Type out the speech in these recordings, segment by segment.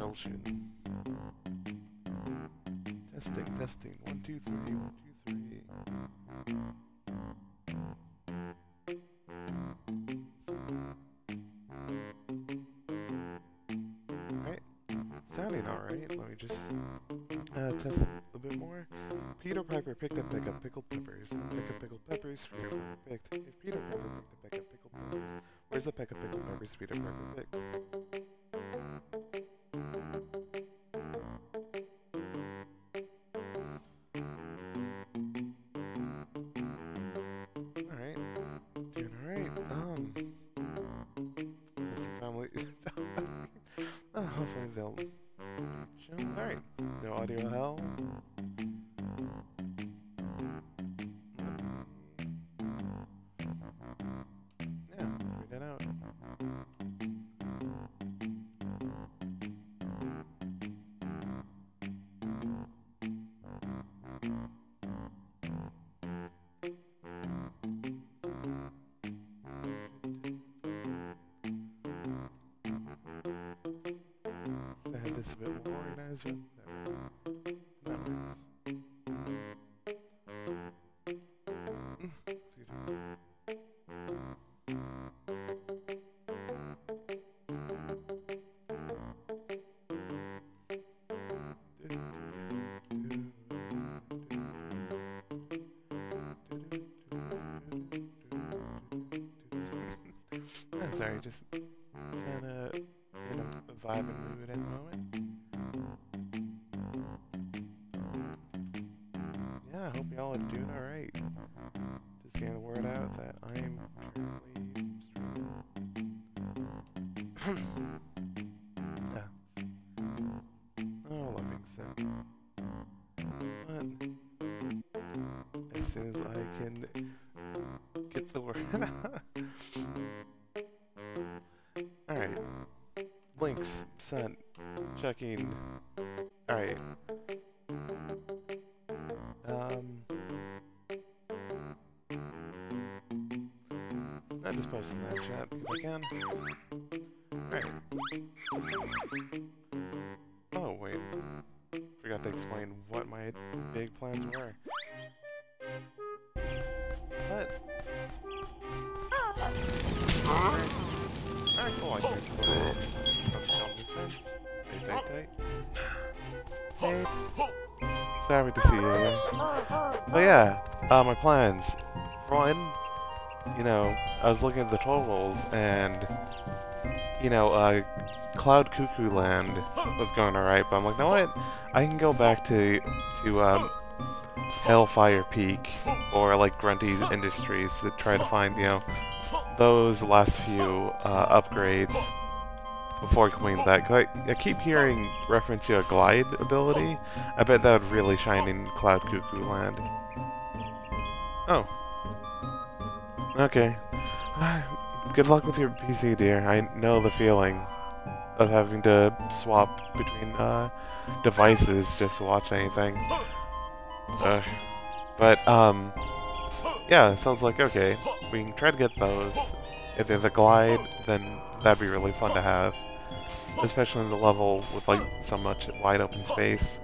I'll shoot. Testing, testing. 1, 2, 3, 1, 2, 3. Alright. Sounding alright. Let me just test a bit more. Peter Piper picked a peck of pickled peppers. Pick up pickled peppers. Peter Piper picked. If Peter Piper picked a peck of pickled peppers, where's the peck of pickled peppers Peter Piper picked? This a bit more organized, but that works. That's alright, just kinda in a vibe and mood at the moment. Alright. Links sent. Checking. Alright. I just posted that chat if I can. Alright. Oh, wait. Forgot to explain what my big plans were. But. Alright, cool, I can explore. Jump this fence. Tight, tight, tight. Hey. Sorry to see you again. But yeah, my plans. One, you know, I was looking at the totals and, you know, Cloud Cuckoo Land was going alright, but I'm like, you know what? I can go back to Hellfire Peak or like Grunty Industries to try to find, you know, those last few upgrades before I complete that. Cause I keep hearing reference to a glide ability. I bet that would really shine in Cloud Cuckoo Land. Oh. Okay. Good luck with your PC, dear. I know the feeling of having to swap between devices just to watch anything. But, yeah, it sounds like, okay, we can try to get those. If there's a glide, then that'd be really fun to have. Especially in the level with, like, so much wide open space.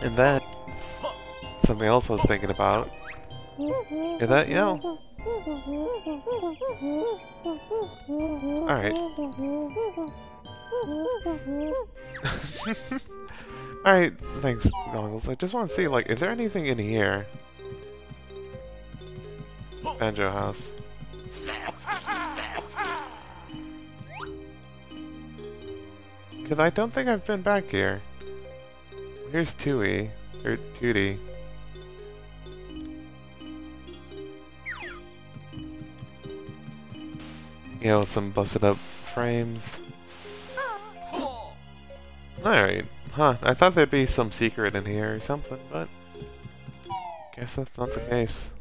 And then, something else I was thinking about, is that, you know... Alright. Alright, thanks, Goggles. I just want to see, like, is there anything in here? Banjo House. Because I don't think I've been back here. Here's Tooie. Or Tootie. You know, some busted up frames. Alright. Huh, I thought there'd be some secret in here or something, but... guess that's not the case.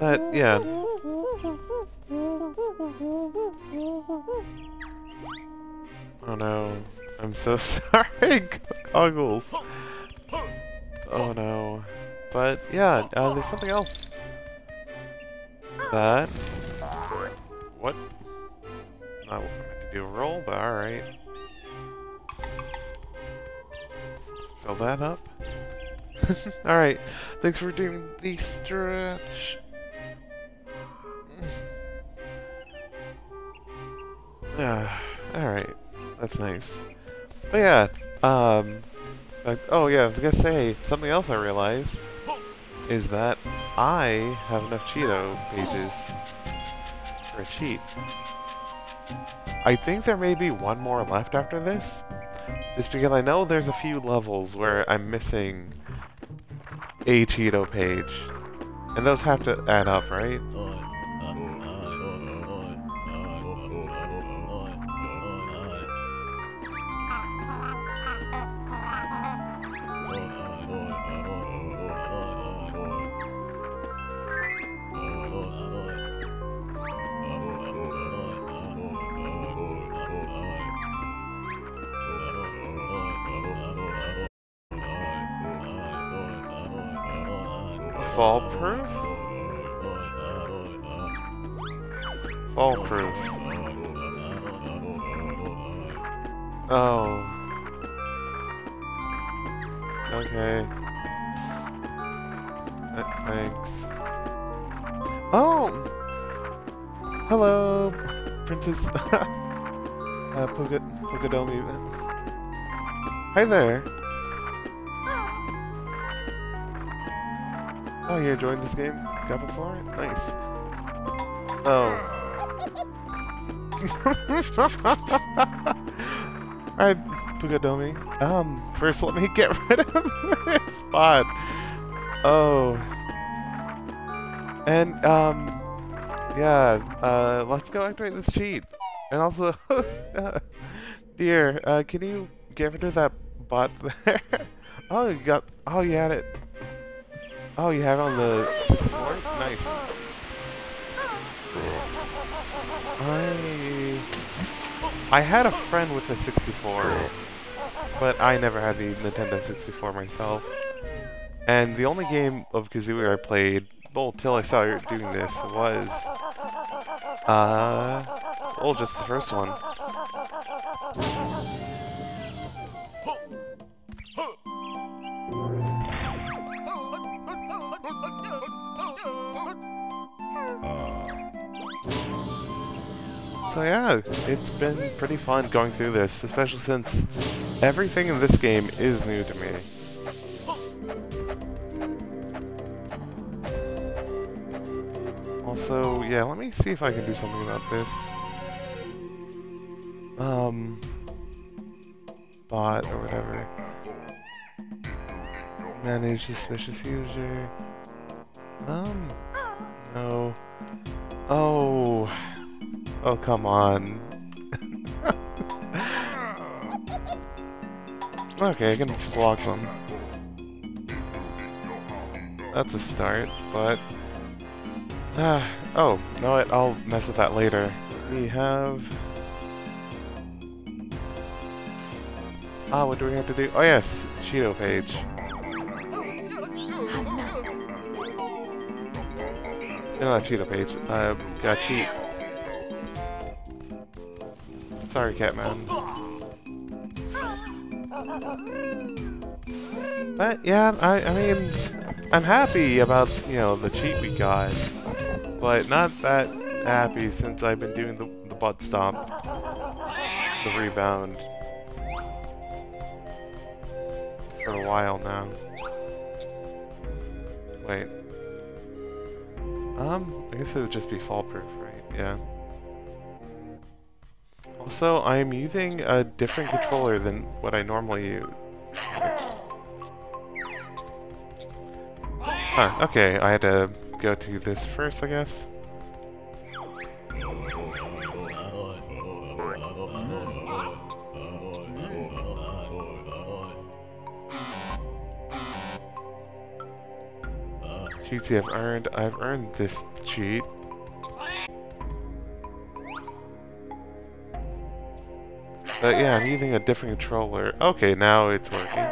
But, yeah. Oh no. I'm so sorry, Goggles. Oh no. But yeah, there's something else. That. What? Not what I meant to do. Roll, but alright. Fill that up. Alright. Thanks for doing the stretch. Alright. That's nice. But yeah, oh yeah, I was gonna say, something else I realized is that I have enough Cheato pages for a cheat. I think there may be one more left after this, just because I know there's a few levels where I'm missing a Cheato page, and those have to add up, right? Fall-proof? Fall-proof. Oh. Okay. Thanks. Oh! Hello, Princess... Pukadomi. Hi there. Oh, you enjoying this game? Got before it? Nice. Oh. Alright, Pukadomi. First let me get rid of this spot. Oh. And, yeah, let's go activate this cheat. And also, dear, can you get rid of that bot there? Oh, you got, oh, you had it. Oh, you have it on the 64? Nice. I had a friend with the 64, but I never had the Nintendo 64 myself. And the only game of Kazooie I played, well, till I saw you doing this, was... well, just the first one. So yeah, it's been pretty fun going through this, especially since everything in this game is new to me. Also, yeah, let me see if I can do something about this. Bot or whatever. Manage suspicious user. No. Oh. Oh, come on. Okay, I can block them. That's a start, but... oh, no, I'll mess with that later. We have... Ah, what do we have to do? Oh yes, Cheato page. No, not Cheato page. Got cheat. Sorry, Catman. But yeah, I mean, I'm happy about, you know, the cheat we got, but not that happy since I've been doing the butt stomp, the rebound, for a while now. Wait. I guess it would just be fall-proof, right? Yeah. Also, I'm using a different controller than what I normally use. Huh, okay, I had to go to this first, I guess. Cheatsy, I've earned this cheat. But yeah, I'm using a different controller. Okay, now it's working.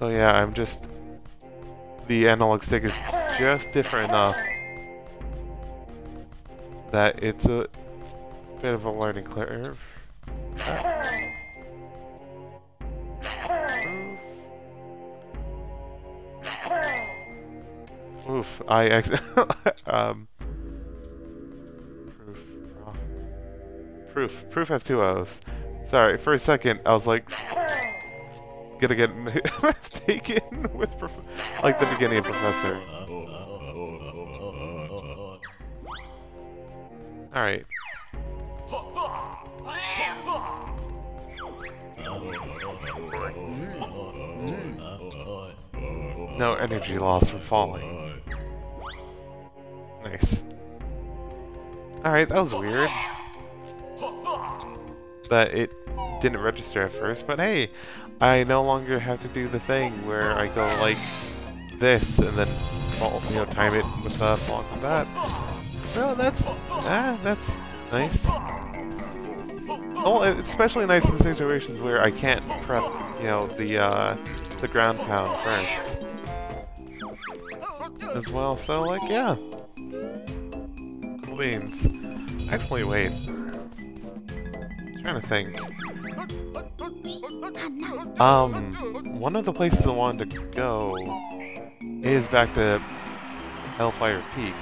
So yeah, I'm just... the analog stick is just different enough that it's a bit of a learning curve. Oof, I accidentally... Proof has two O's. Sorry, for a second, I was like... gonna get mistaken with like the beginning of Professor. Alright. No energy loss from falling. Nice. Alright, that was weird. That it didn't register at first, but hey, I no longer have to do the thing where I go like this and then fall, you know, time it with the fall like that. Well, that's nice. Oh, especially nice in situations where I can't prep, you know, the ground pound first as well. So like, yeah, cool beans. Actually, wait. Trying to think. One of the places I wanted to go is back to Hellfire Peak.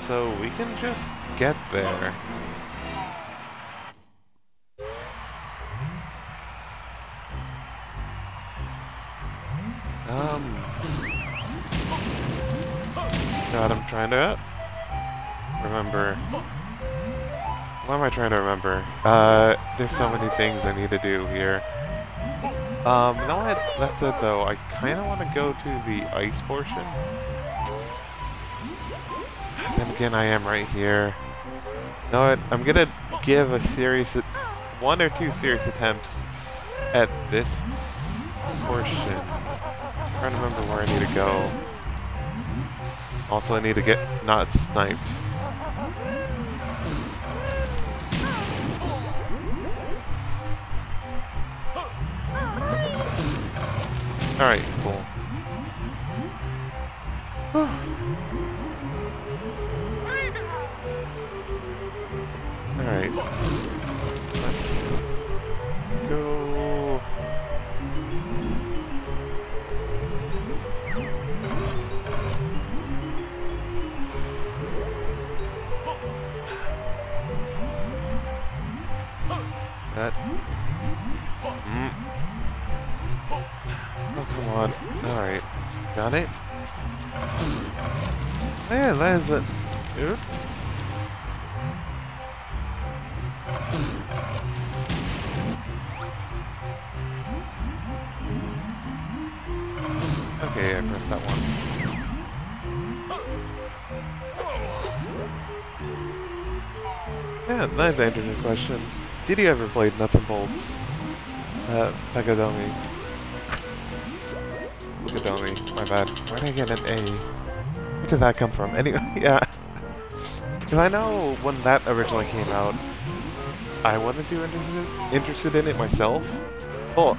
So we can just get there. God, I'm trying to remember. What am I trying to remember? There's so many things I need to do here. No, that's it though. I kind of want to go to the ice portion. Then again, I am right here. You know what? I'm gonna give a serious, one or two serious attempts at this portion. I'm trying to remember where I need to go. Also, I need to get not sniped. Alright, cool. Alright. Let's go. Oh, come on. Alright. Got it? Yeah, that is it. Oops. Okay, I pressed that one. Yeah, that's an interesting question. Did you ever play Nuts and Bolts? Pukadomi. Pukadomi, my bad. Where did I get an A? Where did that come from? Anyway, yeah. Because I know when that originally came out, I wasn't too interested in it myself. Oh,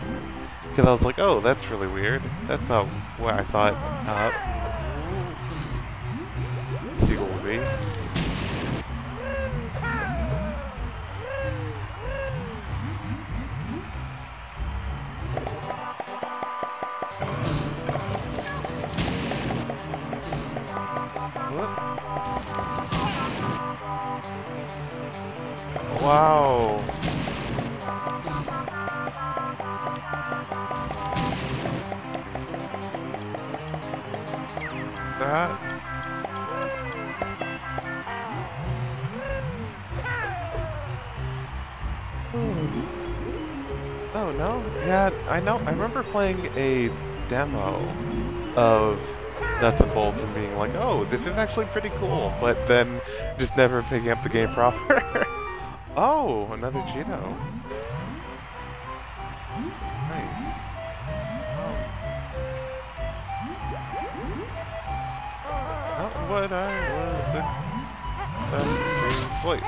because I was like, oh, that's really weird. That's not what I thought the sequel would be. Wow. That. Oh no. Yeah, I know. I remember playing a demo of Nuts and Bolts and being like, oh, this is actually pretty cool, but then just never picking up the game proper. Oh, another Cheato. Nice. Not what I was expecting. Wait.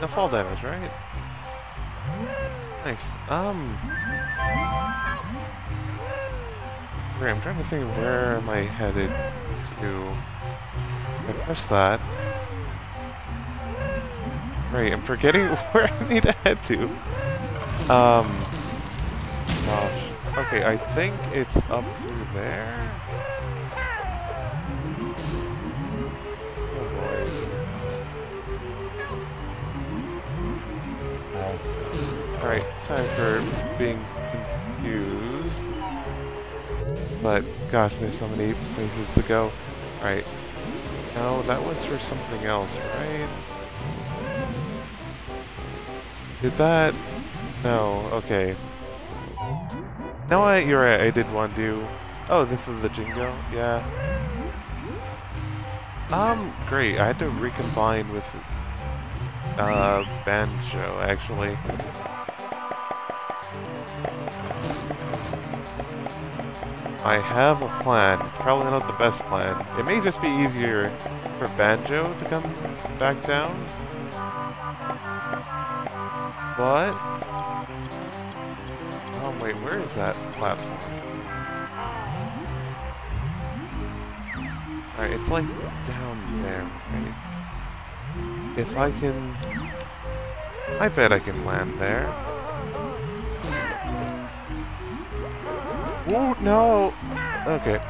No fall damage, right? Nice. Okay, I'm trying to think of where am I headed to. I press that. Right, I'm forgetting where I need to head to. Gosh. Okay, I think it's up through there. Alright, sorry for being confused. But, gosh, there's so many places to go. Alright. No, that was for something else, right? Did that? No, okay. No, you're right, I did want to. Oh, this is the Jinjo? Yeah. Great, I had to recombine with Banjo, actually. I have a plan. It's probably not the best plan. It may just be easier for Banjo to come back down. But... oh wait, where is that platform? Alright, it's like down there, right? If I can... I bet I can land there. Ooh, no! Okay.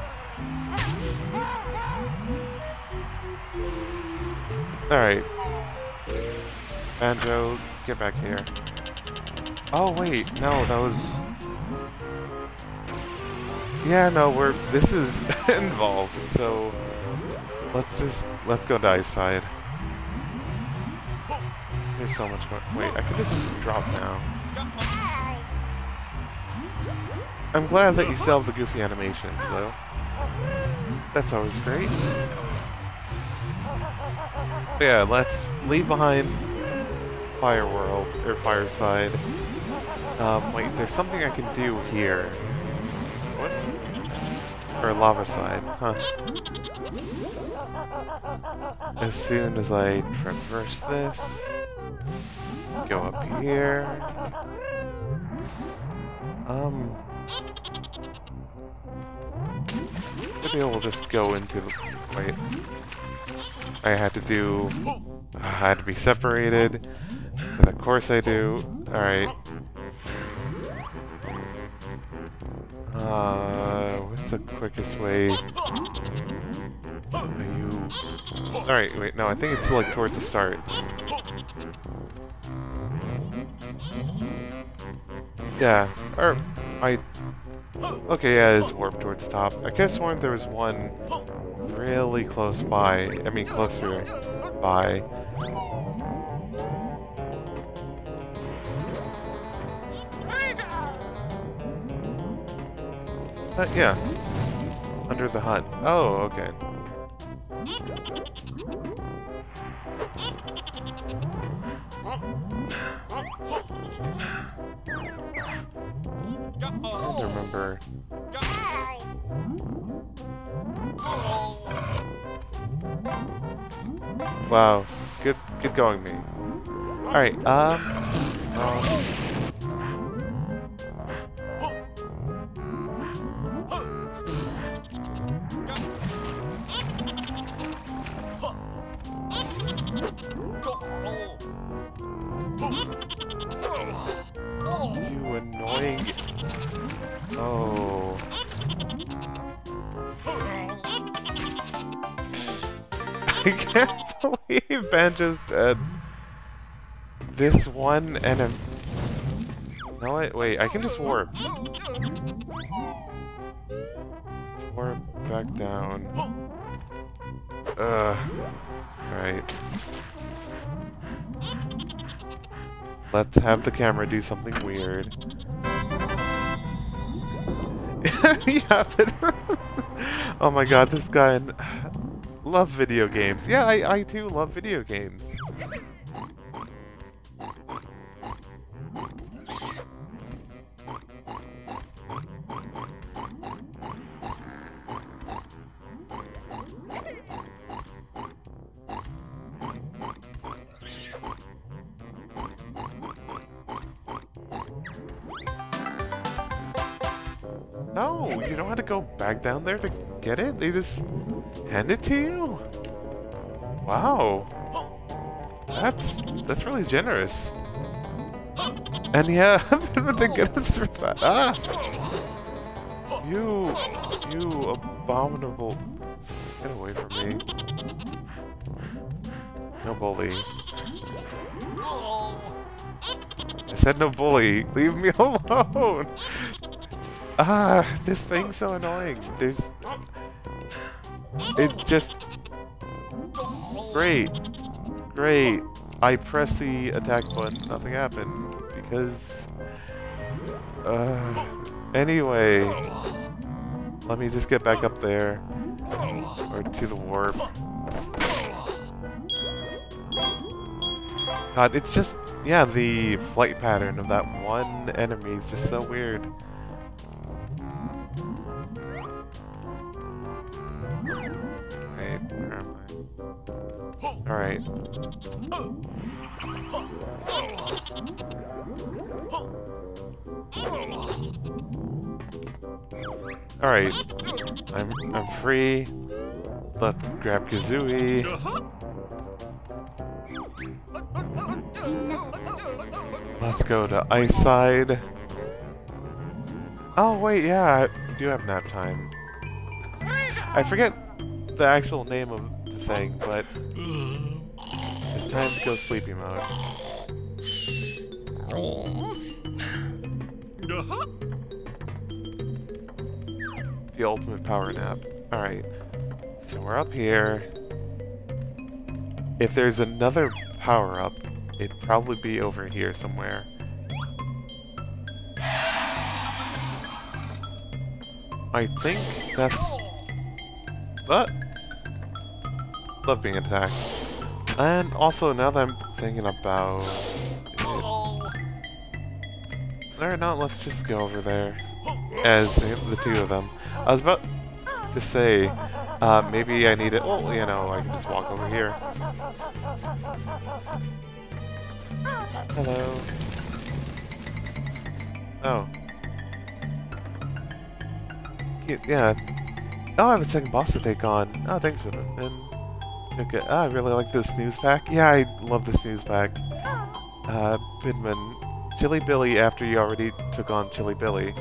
Alright. Banjo, get back here. Oh, wait, no, that was... yeah, no, we're... this is involved, so... Let's go to Ice Side. There's so much more... wait, I could just drop now. I'm glad that you still have the goofy animation, so that's always great. But yeah, let's leave behind Fire World or Fireside. Wait, there's something I can do here. What? Or Lava Side, huh? As soon as I traverse this, go up here. Maybe we'll just go into the... wait. I had to be separated. Because of course I do. Alright. What's the quickest way? Alright, wait, no, I think it's like towards the start. Yeah, or... okay, yeah, it is warped towards the top. I guess one there was one really close by. I mean, closer by. But yeah, under the hut. Oh, okay. Wow, good going, me. All right, Banjo's dead. This one and a... no, wait, I can just warp. Warp back down. Alright. Let's have the camera do something weird. Yeah, but... oh my god, this guy... love video games. Yeah, I too love video games. No, you don't have to go back down there to get it. They just hand it to you. Wow. That's really generous. And yeah, the goodness for that. Ah! You abominable. Get away from me. No bully. I said no bully. Leave me alone. Ah, this thing's so annoying. There's... It just... Great. Great. I pressed the attack button. Nothing happened. Because... Anyway. Let me just get back up there. Or to the warp. God, it's just... Yeah, the flight pattern of that one enemy is just so weird. Alright. Alright. I'm free. Let's grab Kazooie. Let's go to Ice Side. Oh wait, yeah, I do have nap time. I forget the actual name of the thing, but it's time to go sleepy mode. The ultimate power nap. Alright, so we're up here. If there's another power-up, it'd probably be over here somewhere. I think that's... Ah! Love being attacked. And also, now that I'm thinking about it... Alright, now let's just go over there. As the two of them. I was about to say... maybe I need it... Well, you know, I can just walk over here. Hello. Oh. Yeah. Oh, I have a second boss to take on. Oh, thanks for them. And okay. Oh, I really like this snooze pack. Yeah, I love the snooze pack. Pidman. Chilli Billi after you already took on Chilli Billi.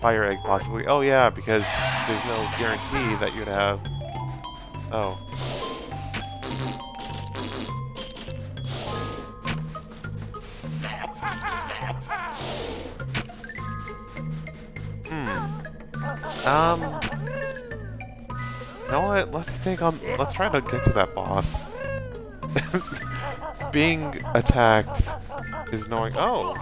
Fire Egg, possibly. Oh, yeah, because there's no guarantee that you'd have... Oh. You know what? Let's try to get to that boss. Being attacked is knowing. Oh.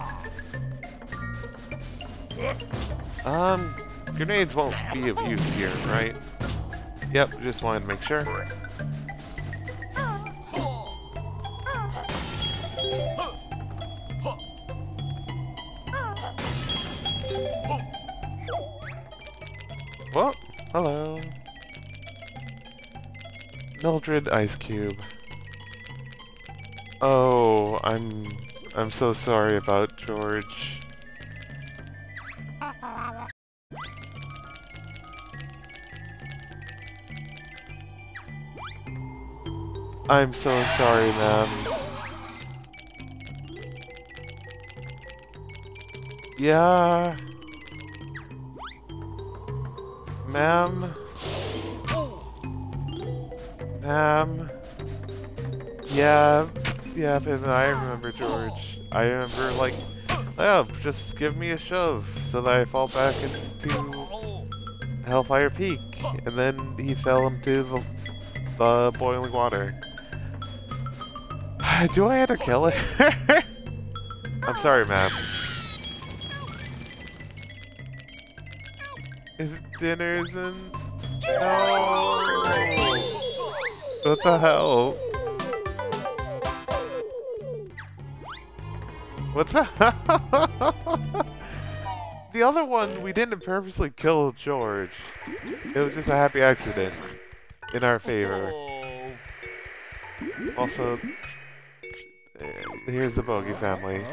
Grenades won't be of use here, right? Yep. Just wanted to make sure. Whoa! Hello. Mildred Ice Cube. Oh, I'm so sorry about George. I'm so sorry, ma'am. Yeah. Ma'am. Yeah, but I remember George. I remember, like, oh, just give me a shove so that I fall back into Hellfire Peak. And then he fell into the boiling water. Do I have to kill her? I'm sorry, ma'am. Dinners and... No! What the hell? What the hell? The other one, we didn't purposely kill George. It was just a happy accident. In our favor. Also... Here's the Bogey family.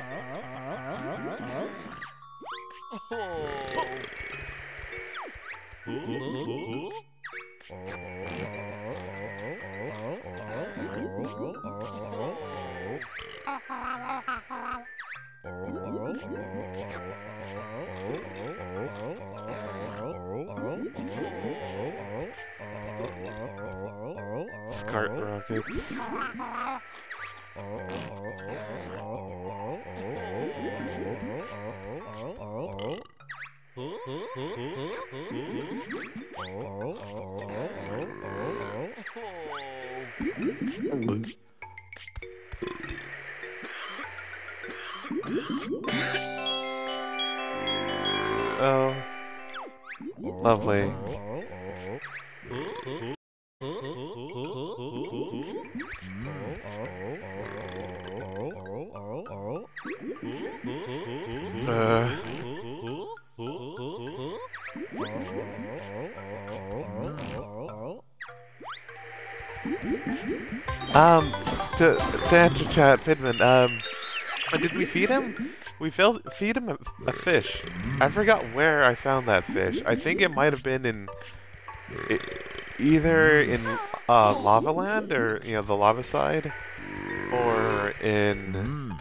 Skart rockets. Oh, lovely. To answer chat, Pidman, did we feed him? We feed him a fish. I forgot where I found that fish. I think it might have been in, either in Lava Land, or, you know, the Lava Side, or in,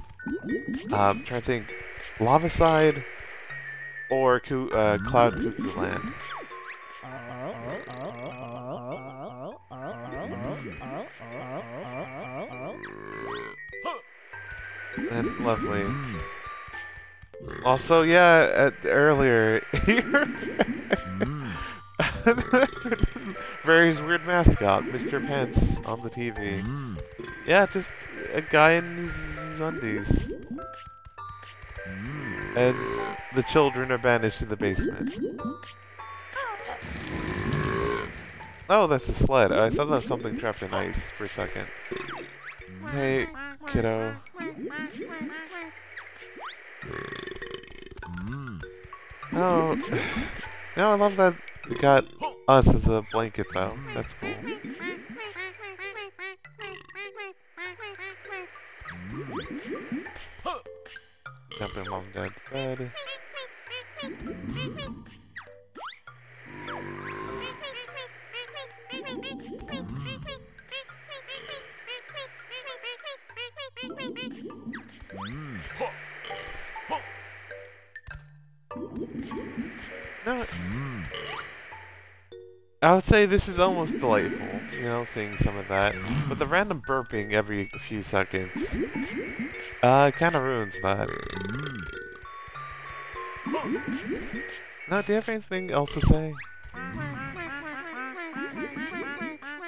I'm trying to think, Lava Side, or Cloud Cuckoo Land. And lovely. Also, yeah, earlier here, Barry's weird mascot, Mr. Pence, on the TV. Yeah, just a guy in his undies. And the children are banished to the basement. Oh, that's a sled. I thought that was something trapped in ice for a second. Hey, kiddo. Oh, no, I love that they got us as a blanket, though. That's cool. Jumping mom and dad's bed. No, I would say this is almost delightful, you know, seeing some of that. But the random burping every few seconds kind of ruins that. Now, do you have anything else to say?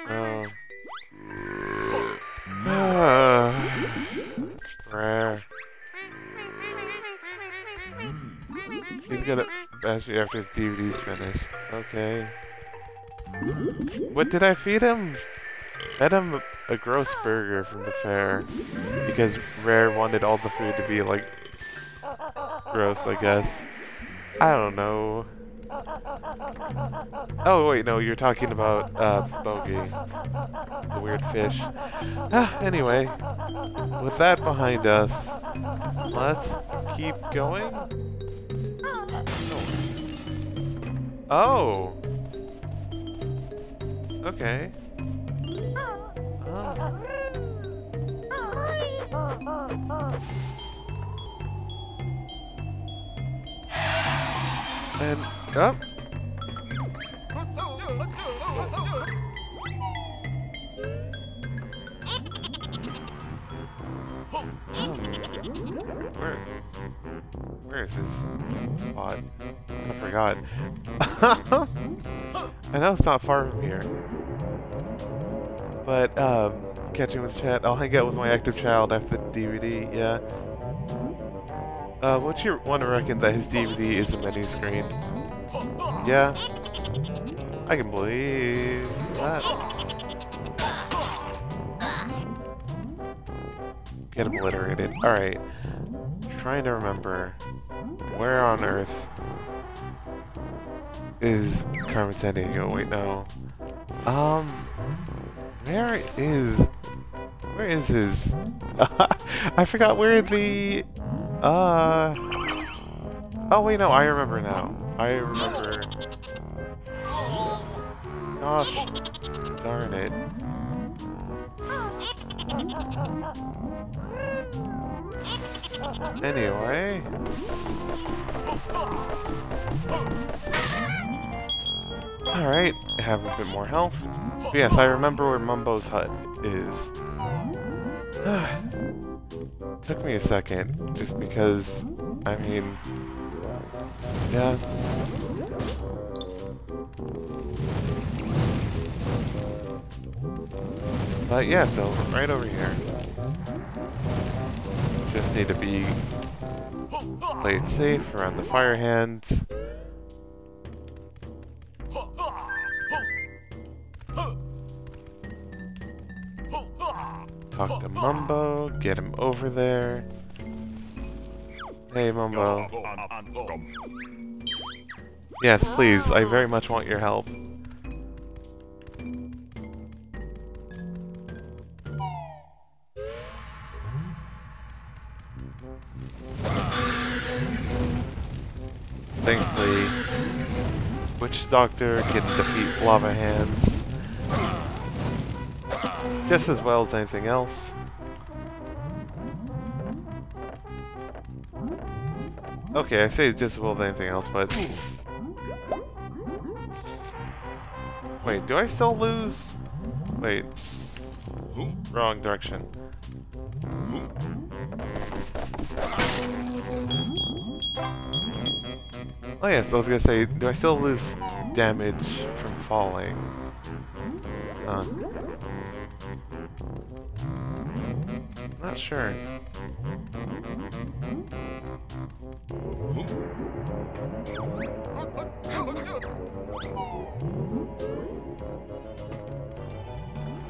Oh. Rare. He's gonna bash you after his DVD's finished. Okay. What did I feed him? Fed him a gross burger from the fair. Because Rare wanted all the food to be, like, gross, I guess. I don't know. Oh, wait, no, you're talking about, Bogey. The weird fish. Ah, anyway. With that behind us, let's keep going. Oh! Okay. Oh. And... up. Where is his spot? I forgot. I know it's not far from here. But, catching with chat. I'll hang out with my active child after the DVD, yeah. Would you want to reckon that his DVD is a menu screen? Yeah, I can believe that. Get obliterated. Alright. Trying to remember where on earth is Carmen Sandiego. Wait, no. Where is his... I forgot where the... Oh wait, no, I remember now. I remember. Gosh darn it. Anyway. Alright, I have a bit more health. But yes, I remember where Mumbo's hut is. Took me a second, just because, I mean, yeah. But yeah, it's over, right over here. Just need to be played safe around the fire hands. Talk to Mumbo, get him over there. Hey, Mumbo. Yes, please, I very much want your help. Thankfully, Witch Doctor can defeat Lava Hands just as well as anything else. Okay, I say just as well as anything else, but... Wait, do I still lose? Wait. Wrong direction. Oh yes, I was gonna say, do I still lose damage from falling? Not sure.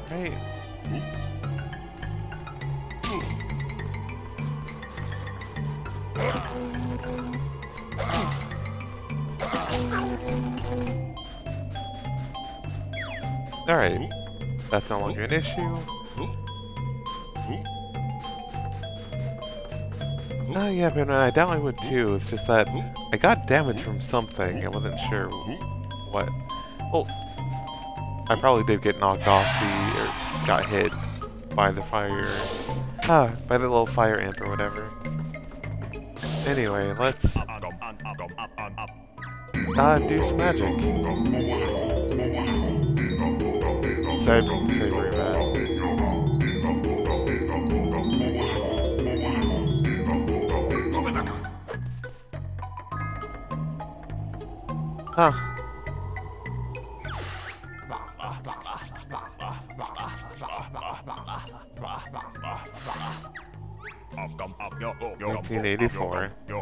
Hey. Alright, that's no longer an issue. Oh yeah, but I doubt I would too, it's just that I got damage from something, I wasn't sure what. Well, I probably did get knocked off the, or got hit by the fire, by the little fire ant or whatever. Anyway, let's do some magic. Sabreman. Huh. '84. All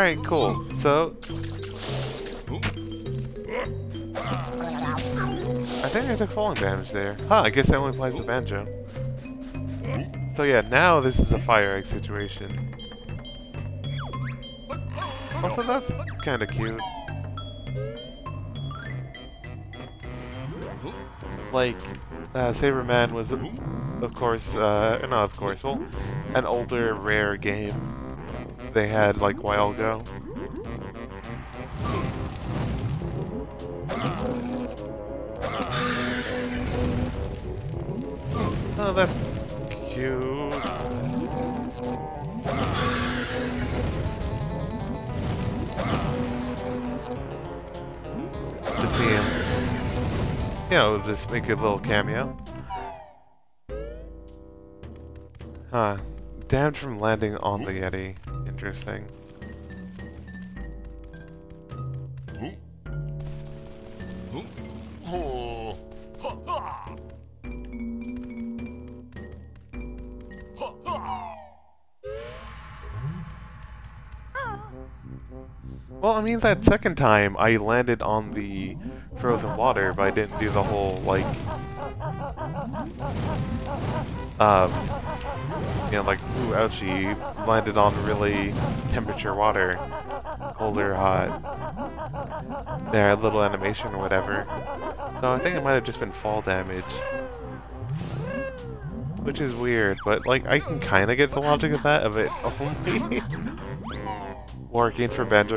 right, cool. So I think I took falling damage there. Huh, I guess that only applies to Banjo. So yeah, now this is a fire egg situation. Also, that's kind of cute. Like, Sabreman was, of course, not of course, well, an older, rare game they had, like, a while ago. Oh, that's cute. To see him, you know, just make a little cameo. Huh. Damage from landing on the Yeti. Interesting. Well, I mean, that second time I landed on the frozen water, but I didn't do the whole, like, you know, like, ooh, ouchie, landed on really temperature water, cold or hot, there, little animation or whatever. So I think it might have just been fall damage, which is weird, but, like, I can kind of get the logic of that, of it only working for Banjo.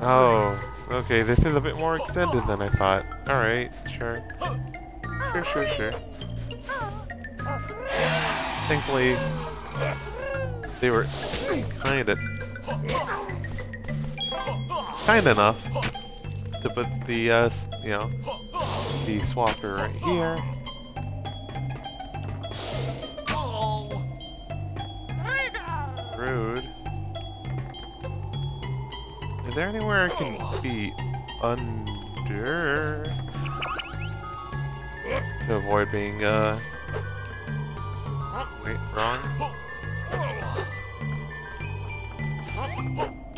Oh. Okay, this is a bit more extended than I thought. Alright, sure. Sure. Thankfully, they were kind enough to put the, you know, the swapper right here. Rude. Is there anywhere I can be under to avoid being, wait, wrong?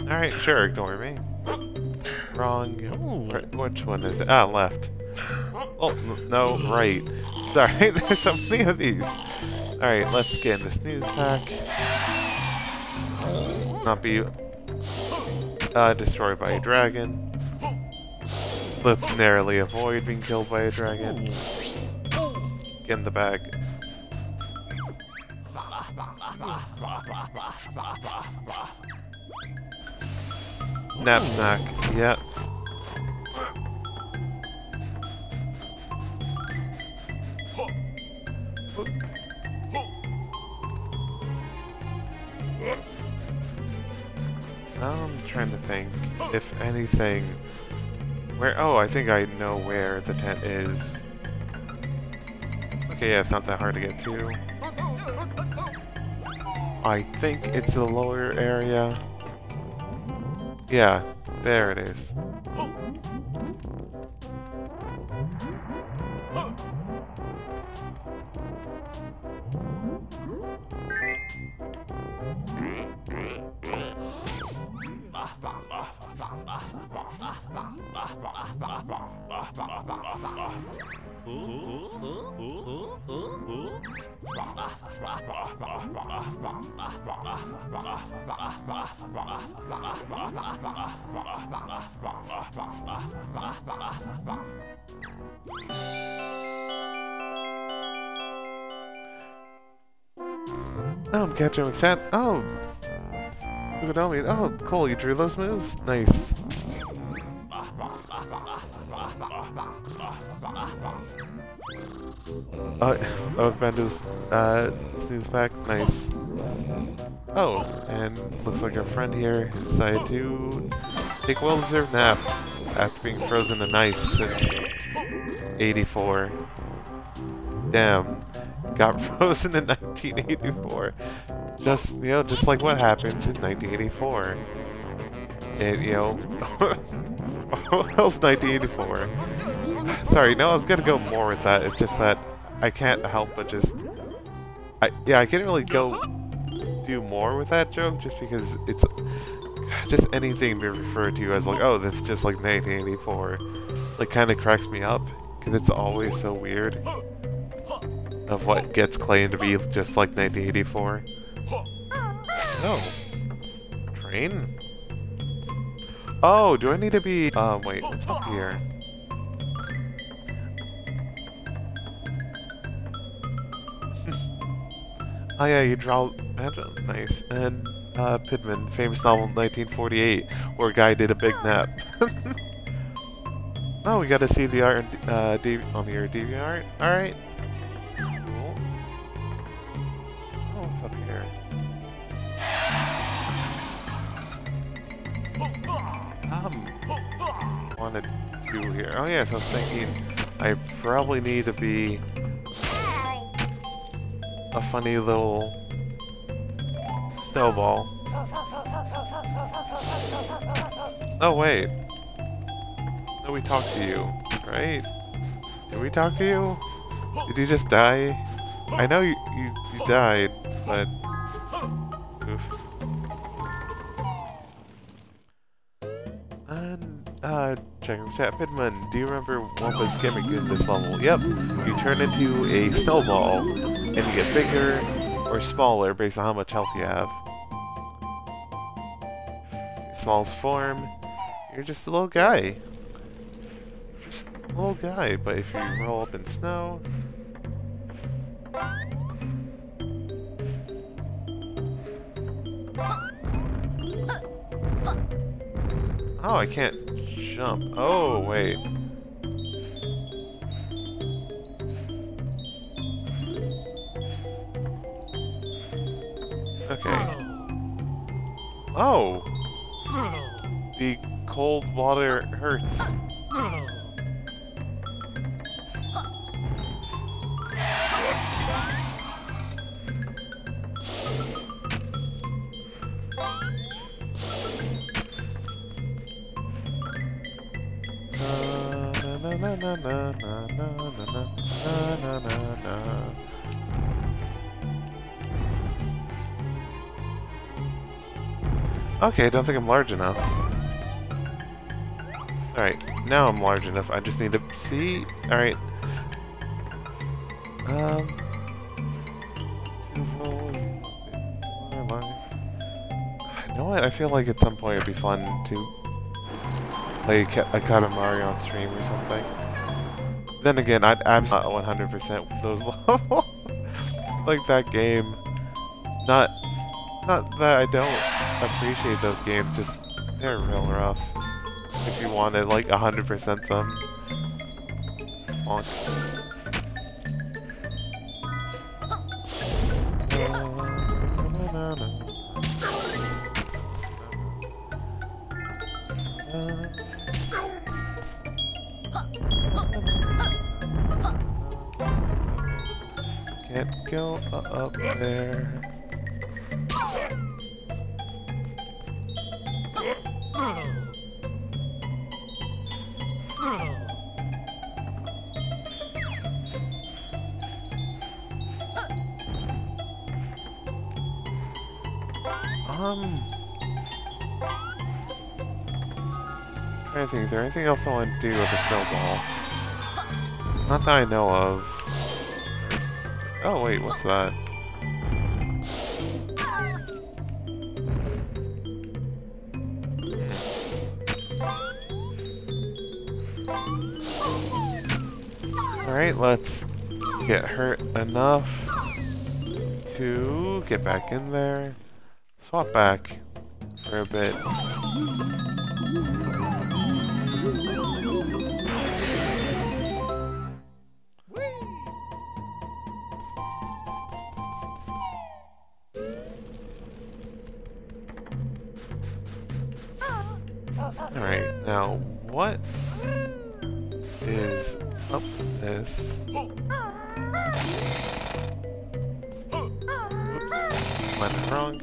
Alright, sure, ignore me. Wrong. Ooh, which one is it? Ah, left. Oh, no, right. Sorry, there's so many of these. Alright, let's get in this news pack. Not be destroyed by a dragon. Let's narrowly avoid being killed by a dragon. Get in the bag. Knapsack, yeah. I'm trying to think, if anything, where, oh, I think I know where the tent is. Okay, yeah, it's not that hard to get to. I think it's the lower area. Yeah, there it is. Oh, I'm catching with chat. Oh! Pukadomi. Oh, cool, you drew those moves? Nice. Oh, Banjo's snooze pack. Nice. Oh, and looks like our friend here has decided to take a well-deserved nap after being frozen in ice since 84. Damn. Got frozen in 1984. Just, you know, just like what happens in 1984. And, you know, what else 1984? Sorry, no, I was gonna go more with that. It's just that I can't help but just... I can't really go do more with that joke just because it's... Just anything we refer to as like, oh, that's just like 1984. Like, kind of cracks me up because it's always so weird. of what gets claimed to be just like 1984. No. Train? Oh, do I need to be... wait, what's up here? Oh yeah, you draw Banjo. Nice. And Pidman, famous novel 1948, where a guy did a big nap. Oh, we got to see the art on your DeviantArt. All right. Cool. Oh, what's up here? Want to do here? Oh yes, I was thinking I probably need to be a funny little snowball. Oh wait. No, we talked to you, right? Did we talk to you? Did you just die? I know you died, but oof. Checking the chat. Pidman, do you remember Wamba's gimmick in this level? Yep. You turn into a snowball and you get bigger or smaller based on how much health you have. Your smallest form, you're just a little guy. Just a little guy, but if you roll up in snow... Oh, I can't jump. Oh, wait. Okay. Oh! The cold water hurts. Okay, I don't think I'm large enough. Alright, now I'm large enough. I just need to see. Alright. You know what? I feel like at some point it'd be fun to play a Kata Mario on stream or something. Then again, I'm not 100% with those levels. Like that game. Not that I don't appreciate those games, just they're real rough. If you wanted like 100% them. Can't go up there. I think is there anything else I want to do with the snowball? Not that I know of. Oh wait, what's that? Alright, let's get hurt enough to get back in there. Swap back for a bit. Alright, now what is up this? Oops, went wrong.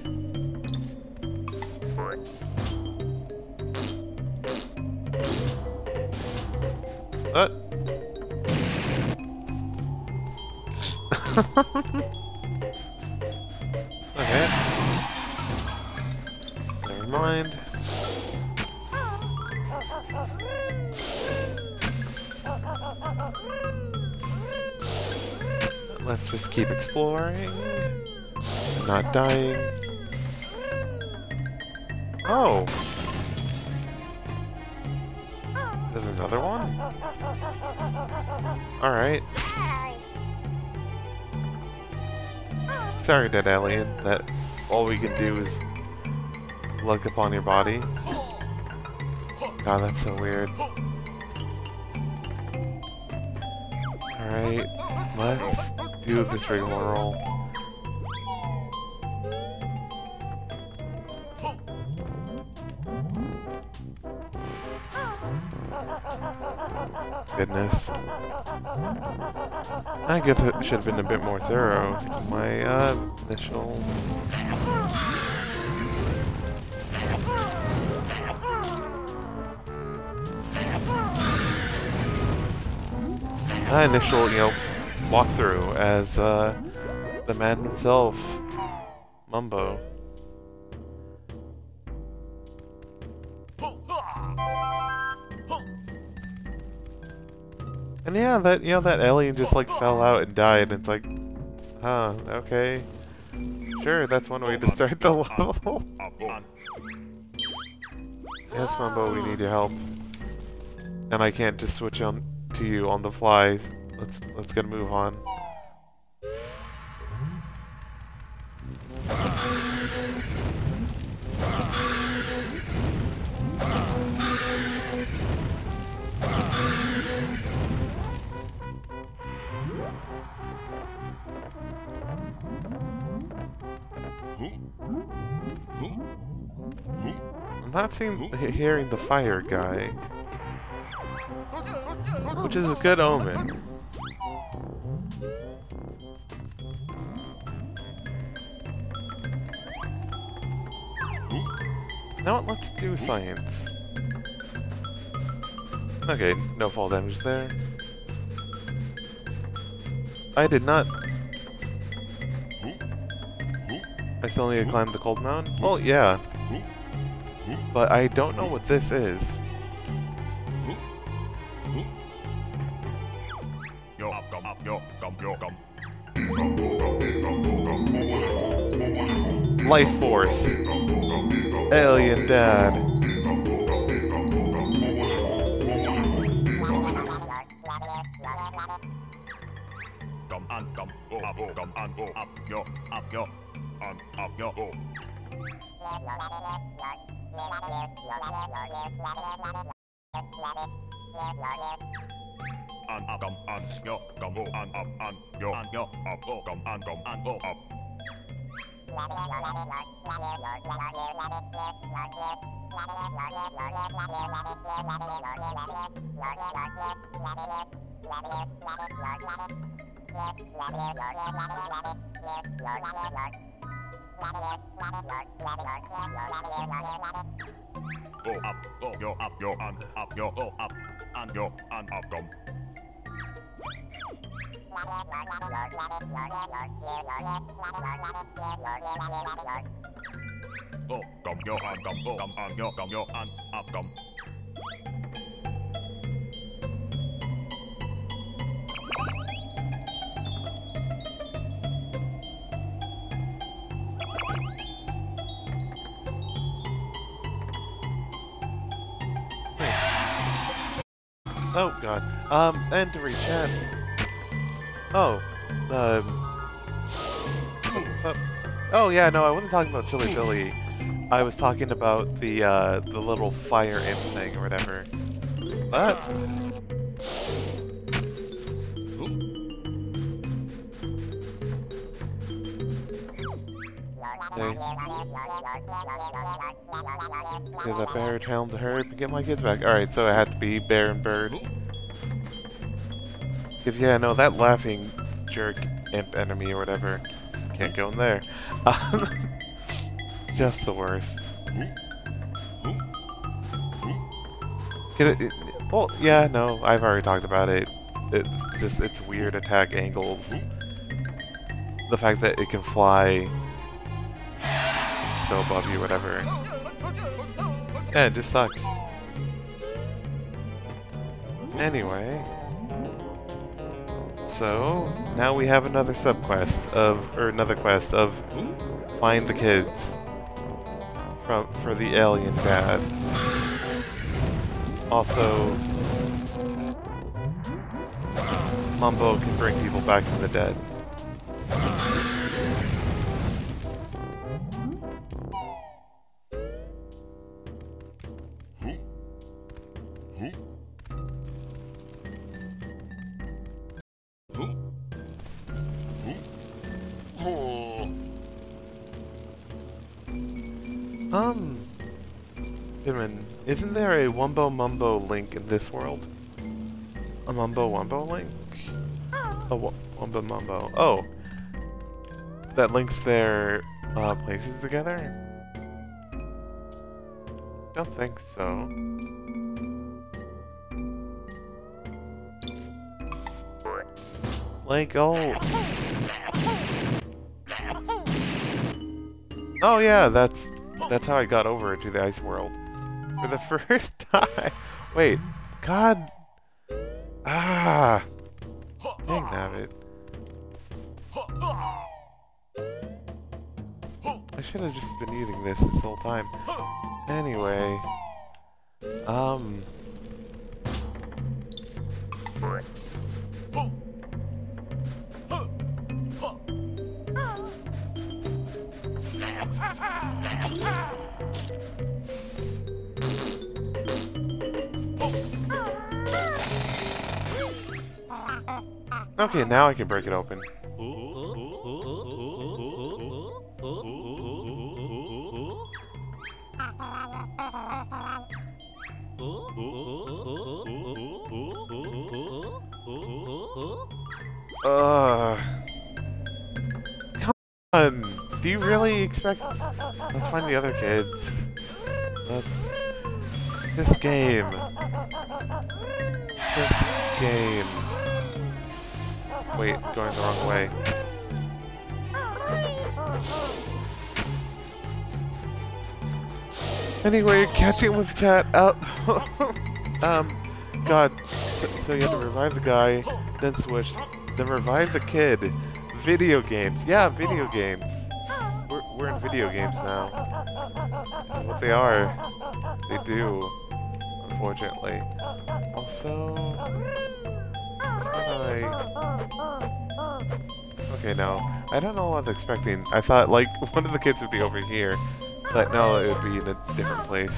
Okay. Never mind. That Let's just keep exploring. Not dying. Oh! There's another one? Alright. Sorry, dead alien, that all we can do is look upon your body. God, that's so weird. Alright, let's do this rigmarole. Goodness. I guess it should have been a bit more thorough in my initial... walkthrough as the man himself, Mumbo. And yeah, that that alien just like fell out and died. And it's like, huh, okay, sure, that's one way to start the level. Yes, Mumbo, we need your help, and I can't just switch on to you on the fly. Let's get a move on. I'm not hearing the fire guy, which is a good omen. Now let's do science. Okay, no fall damage there. I did not. I still need to climb the cold mound? Well, yeah. But I don't know what this is. Life Force Alien Dad. Oh god. And to re-chat. Oh. Oh yeah, no, I wasn't talking about Chilli Billi. I was talking about the little fire imp thing or whatever. But there's a bear town to hurry up and get my kids back. Alright, so it had to be Bear 'n' Bird. Cause yeah, no, that laughing jerk imp enemy or whatever. Can't go in there. Just the worst. Well, yeah, no, I've already talked about it. It's just its weird attack angles. The fact that it can fly so above you, whatever. Yeah, it just sucks. Anyway. So now we have another subquest of, or another quest of, find the kids for the alien dad. Also, Mumbo can bring people back from the dead. Pidman, isn't there a Wumbo Mumbo link in this world? A Mumbo Wumbo link? A Wumbo Mumbo. Oh! That links their places together? Don't think so. Link, oh! Oh yeah, that's how I got over to the ice world. For the first time. Wait. God. Ah. Dang nabbit. I should have just been eating this whole time. Anyway. Okay, now I can break it open. Come on! Do you really expect... Let's find the other kids. Let's... This game. This game. Wait, going the wrong way. Anyway, catching with cat up. God. So you had to revive the guy, then switch, then revive the kid. Video games. Yeah, video games. We're in video games now. That's what they are. They do. Unfortunately. Also... Okay, no. I don't know what I was expecting. I thought, like, one of the kids would be over here. But no, it would be in a different place.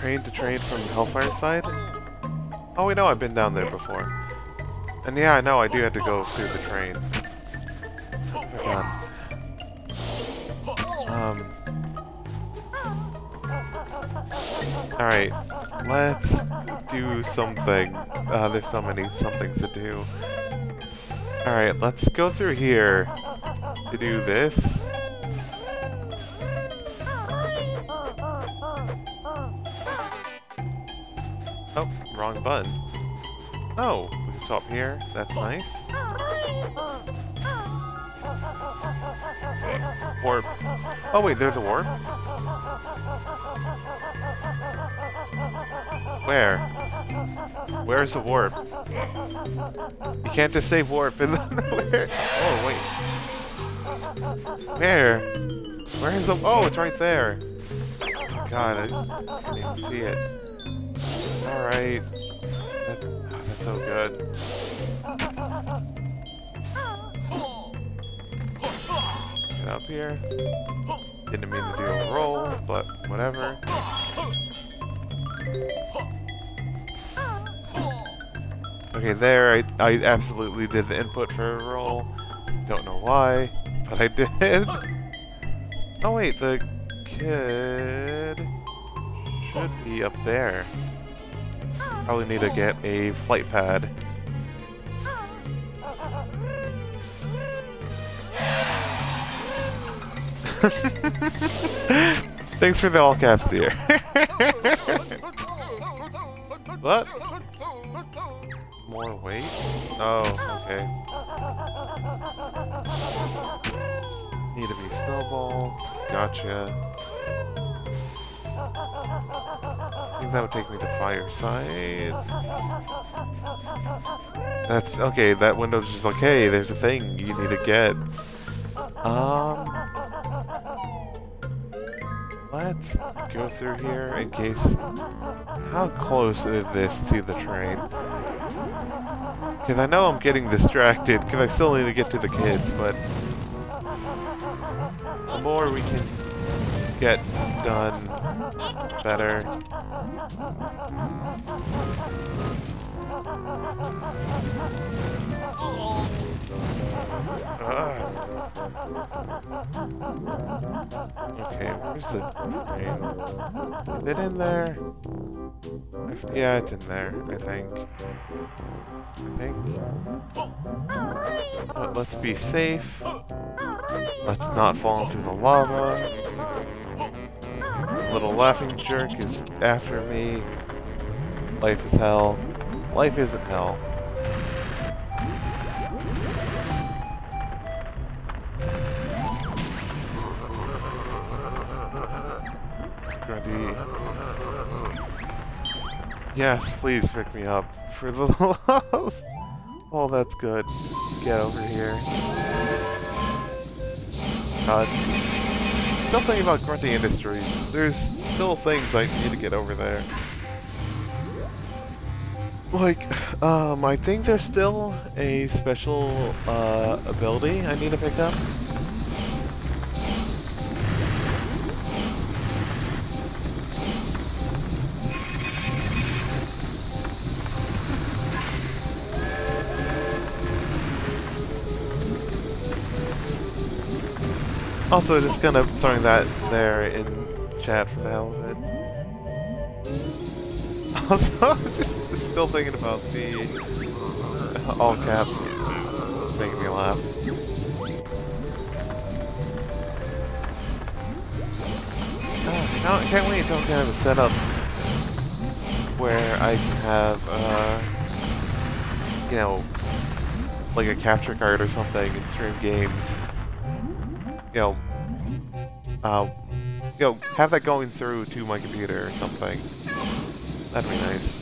Train to train from Hellfire Side? Oh, we know I've been down there before. And yeah, I know, I do have to go through the train. Son of a gun. Alright, let's do something. There's so many somethings to do. Alright, let's go through here to do this. Oh, wrong button. Oh, we can swap here. That's nice. Warp. Oh wait, there's a warp? Where? Where's the warp? You can't just say warp and then where? Oh wait. Where? Where is the... Oh, it's right there. God, I can't even see it. Alright. That's so good. Up here. Didn't mean to do a roll, but whatever. Okay, there I absolutely did the input for a roll. Don't know why, but I did. Oh wait, the kid should be up there. Probably need to get a flight pad. Thanks for the all caps, dear. What? More weight? Oh, okay. Need to be snowball. Gotcha. that would take me to Fireside. That's okay, that window's just like, hey, there's a thing you need to get. Let's go through here in case. How close is this to the train? Because I know I'm getting distracted, because I still need to get to the kids, but the more we can get done, the better. Okay, where's the train? Is it in there? Yeah, it's in there, I think. But let's be safe. Let's not fall into the lava. Little laughing jerk is after me. Life is hell. Life isn't hell. Yes, please pick me up. For the love. Oh, that's good. Get over here. God. Something about Grunty Industries. There's still things I need to get over there. Like, I think there's still a special ability I need to pick up. Also, just kind of throwing that there in chat for the hell of it. Also, just still thinking about the all caps making me laugh. I can't wait until I have a setup where I can have, you know, like a capture card or something and stream games. You know, have that going through to my computer or something. That'd be nice.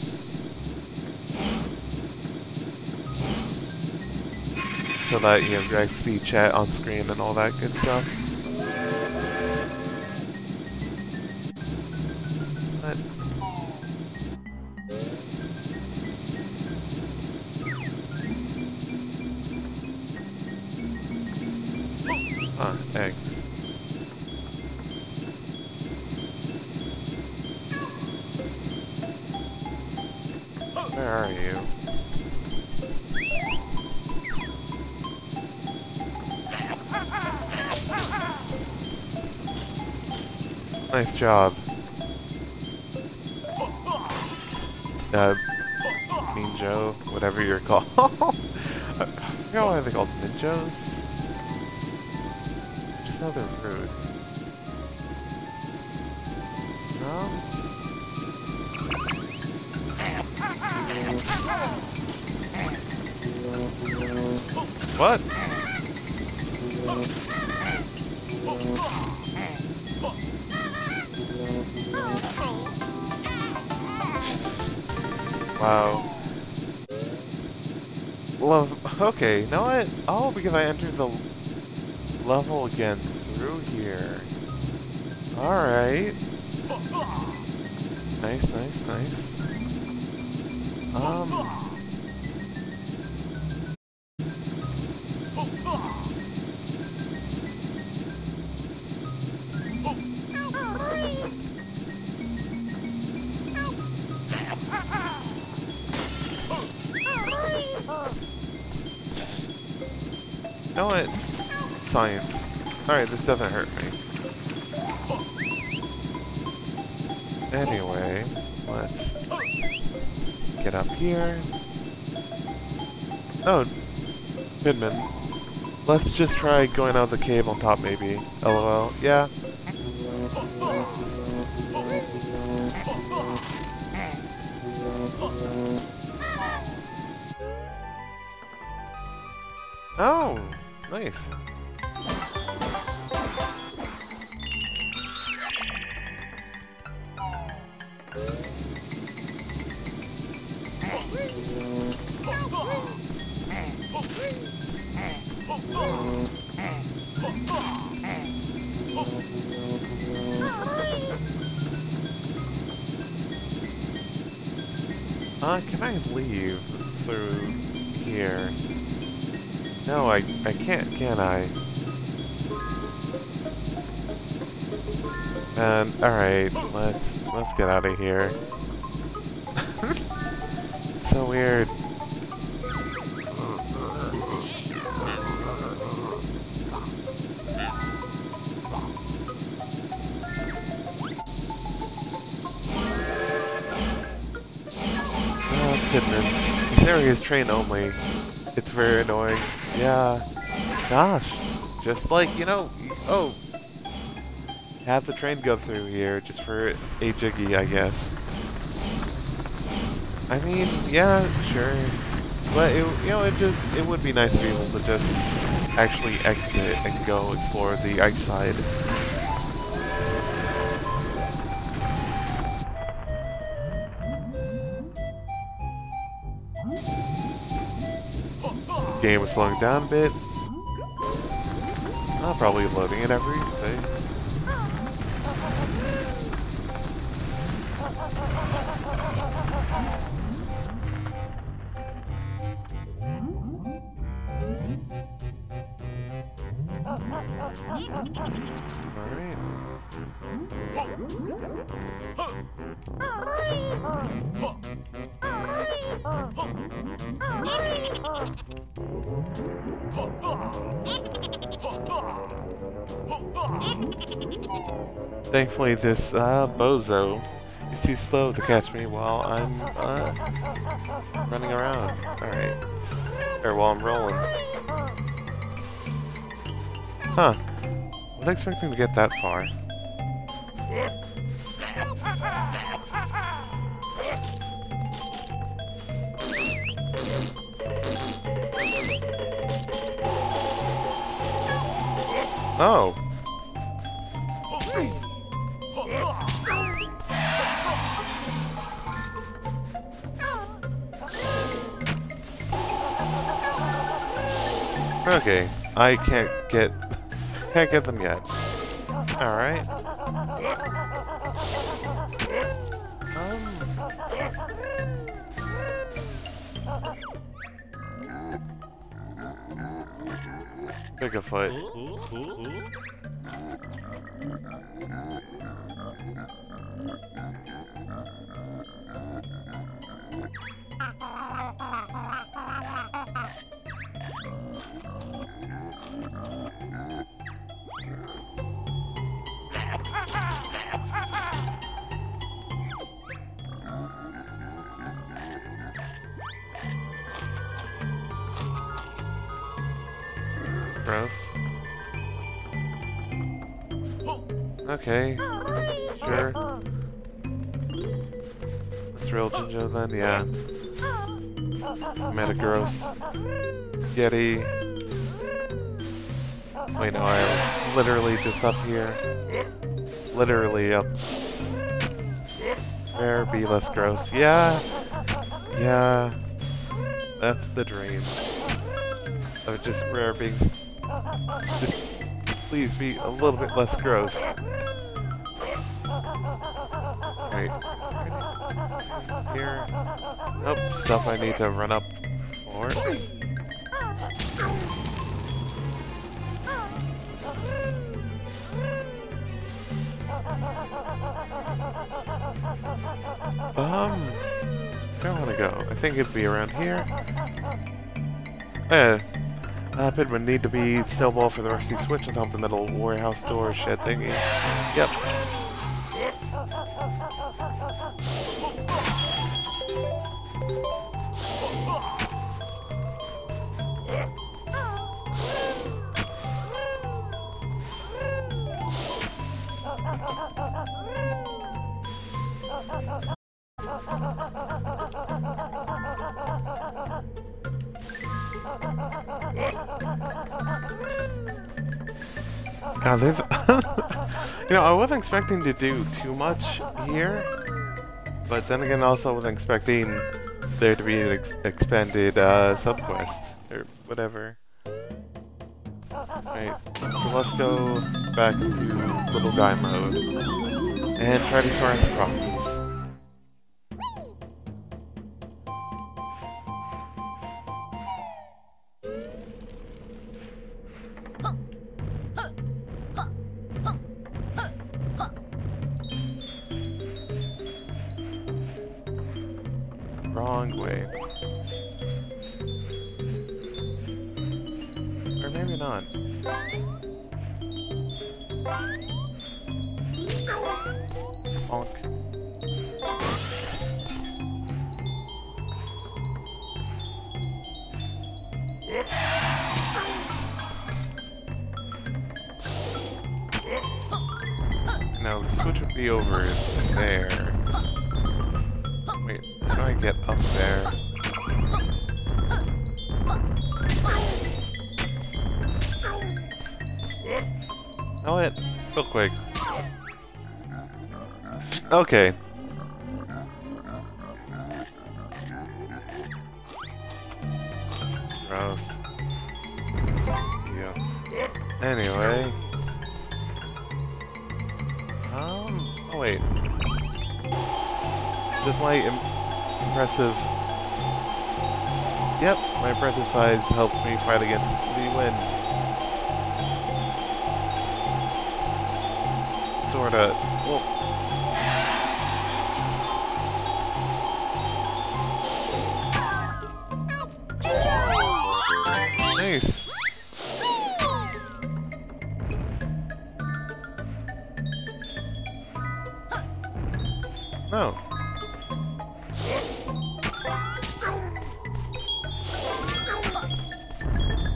So that, you know, you actually see chat on screen and all that good stuff. But eggs. Where are you? Nice job. Ninjo, whatever you're called. I forgot why they're called ninjos. Another route. No? What? Wow. Love. Okay, now what? Oh, because I entered the level again through here. Alright. Nice, nice, nice. You know what? Science. Alright, this doesn't hurt me. Anyway, let's get up here. Oh, Pidman. Let's just try going out the cave on top, maybe. LOL. Yeah. Oh, nice. Can I leave through here? No, I can't, can I? Alright, let's get out of here. It's so weird. Pidman. This area is train only. It's very annoying. Yeah. Gosh. Just like, you know, oh. Have the train go through here just for a jiggy, I guess. I mean, yeah, sure. But, it would be nice to be able to just actually exit and go explore the ice side. Game was slowing down a bit. I'm probably loading it every day. Alright. Thankfully, this bozo is too slow to catch me while I'm running around. Alright. Or while I'm rolling. Huh. I wasn't expecting to get that far. Oh! Okay, I can't get them yet. Alright. Pick a foot. Gross. Okay, sure. Let's real Jinjo then, yeah. Metagross. Yeti. Wait, no, I was literally just up here. Literally up. There, be less gross. Yeah! Yeah. That's the dream. Of just rare being. Just please be a little bit less gross. Right. Here. Nope, stuff I need to run up for. Where I wanna go? I think it'd be around here. Eh. Pidman need to be snowball for the rusty switch on top of the metal warehouse door shed thingy. Yep. God, they've you know, I wasn't expecting to do too much here, but then again, also wasn't expecting there to be an expanded subquest. whatever. Alright, so let's go back into little guy mode and try to sort out the problems. No, the switch would be over there. Wait, how do I get up there? Oh, it real quick. Okay. Gross. Yeah. Anyway. Oh wait. With my impressive... Yep, my impressive size helps me fight against the wind. Sorta. Well... Nice! No.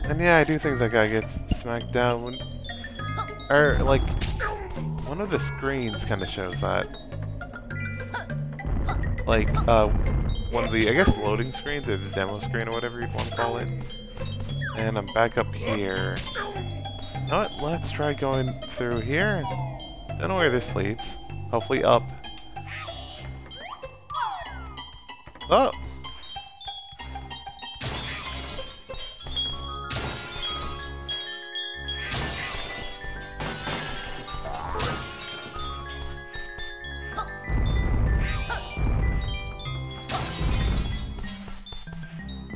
And yeah, I do think that guy gets smacked down when... Or, like... One of the screens kind of shows that. Like, one of the, I guess, loading screens, or the demo screen, or whatever you'd want to call it. And I'm back up here. You know what? Let's try going through here. Don't know where this leads. Hopefully up. Oh!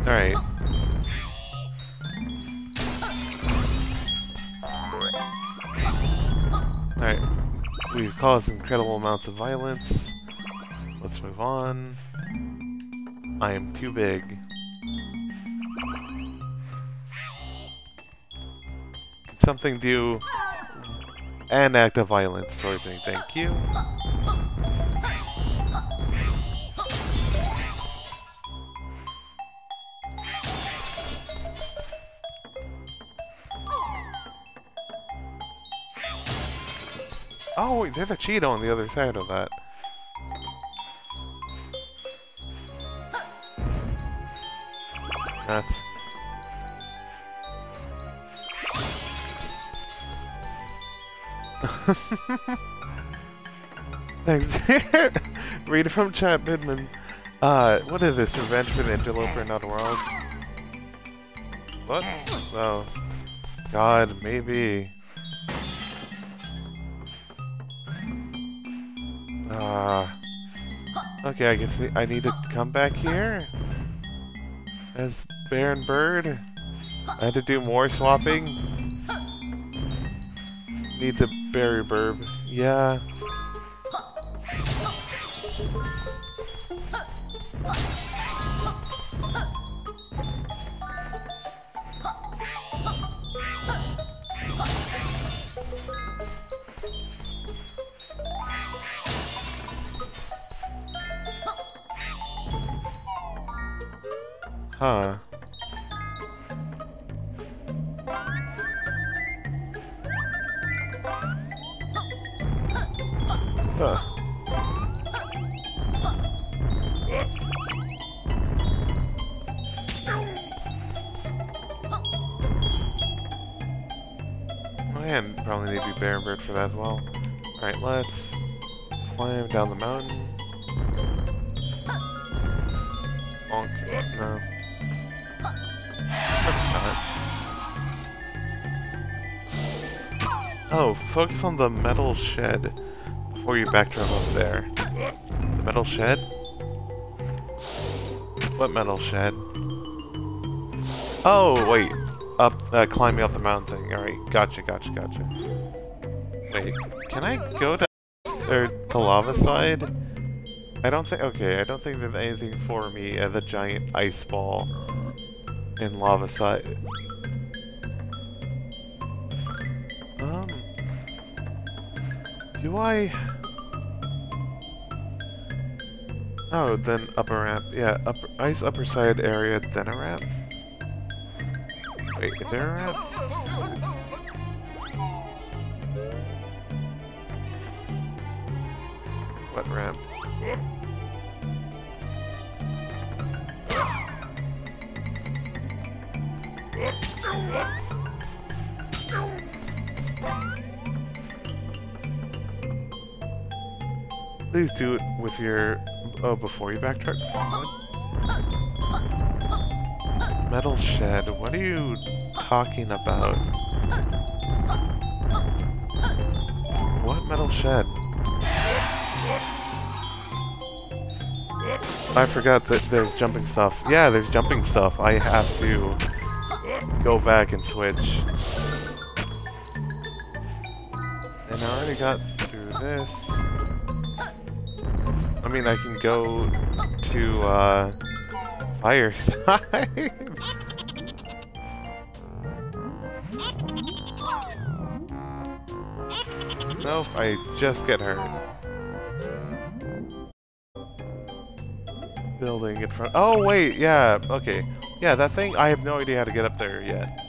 Alright. Alright. We've caused incredible amounts of violence. Let's move on. I am too big. Could something do an act of violence towards me? Thank you. Oh, wait, there's a Cheato on the other side of that. Nuts. Thanks, dear. Read from chat, Pidman. What is this? Revenge for the interloper in other worlds? What? Oh. God, maybe. Okay, I guess I need to come back here? As Bear 'n' Bird? I had to do more swapping? Need to bury Burb. Yeah. Huh. Huh. Man, probably need to be Bear 'n' Bird for that as well. Alright, let's climb down the mountain. Bonk. No. That's not. Oh, focus on the metal shed before you backtrack over there. The metal shed? What metal shed? Oh, wait. Up, climbing up the mountain thing. Alright, gotcha, gotcha, gotcha. Wait, can I go to, or to Lava Side? I don't think, okay, I don't think there's anything for me at the giant ice ball in Lava Side. Do I? Oh, then up a ramp. Yeah, upper, ice upper side area, then a ramp? Wait, is there a ramp? What ramp? Please do it with your... Oh, before you backtrack? Metal shed, what are you talking about? What metal shed? I forgot that there's jumping stuff. Yeah, there's jumping stuff. I have to go back and switch. And I already got through this. I mean, I can go to, Fireside. Nope, I just get hurt. Building in front. Oh, wait, yeah, okay. Yeah, that thing, I have no idea how to get up there yet.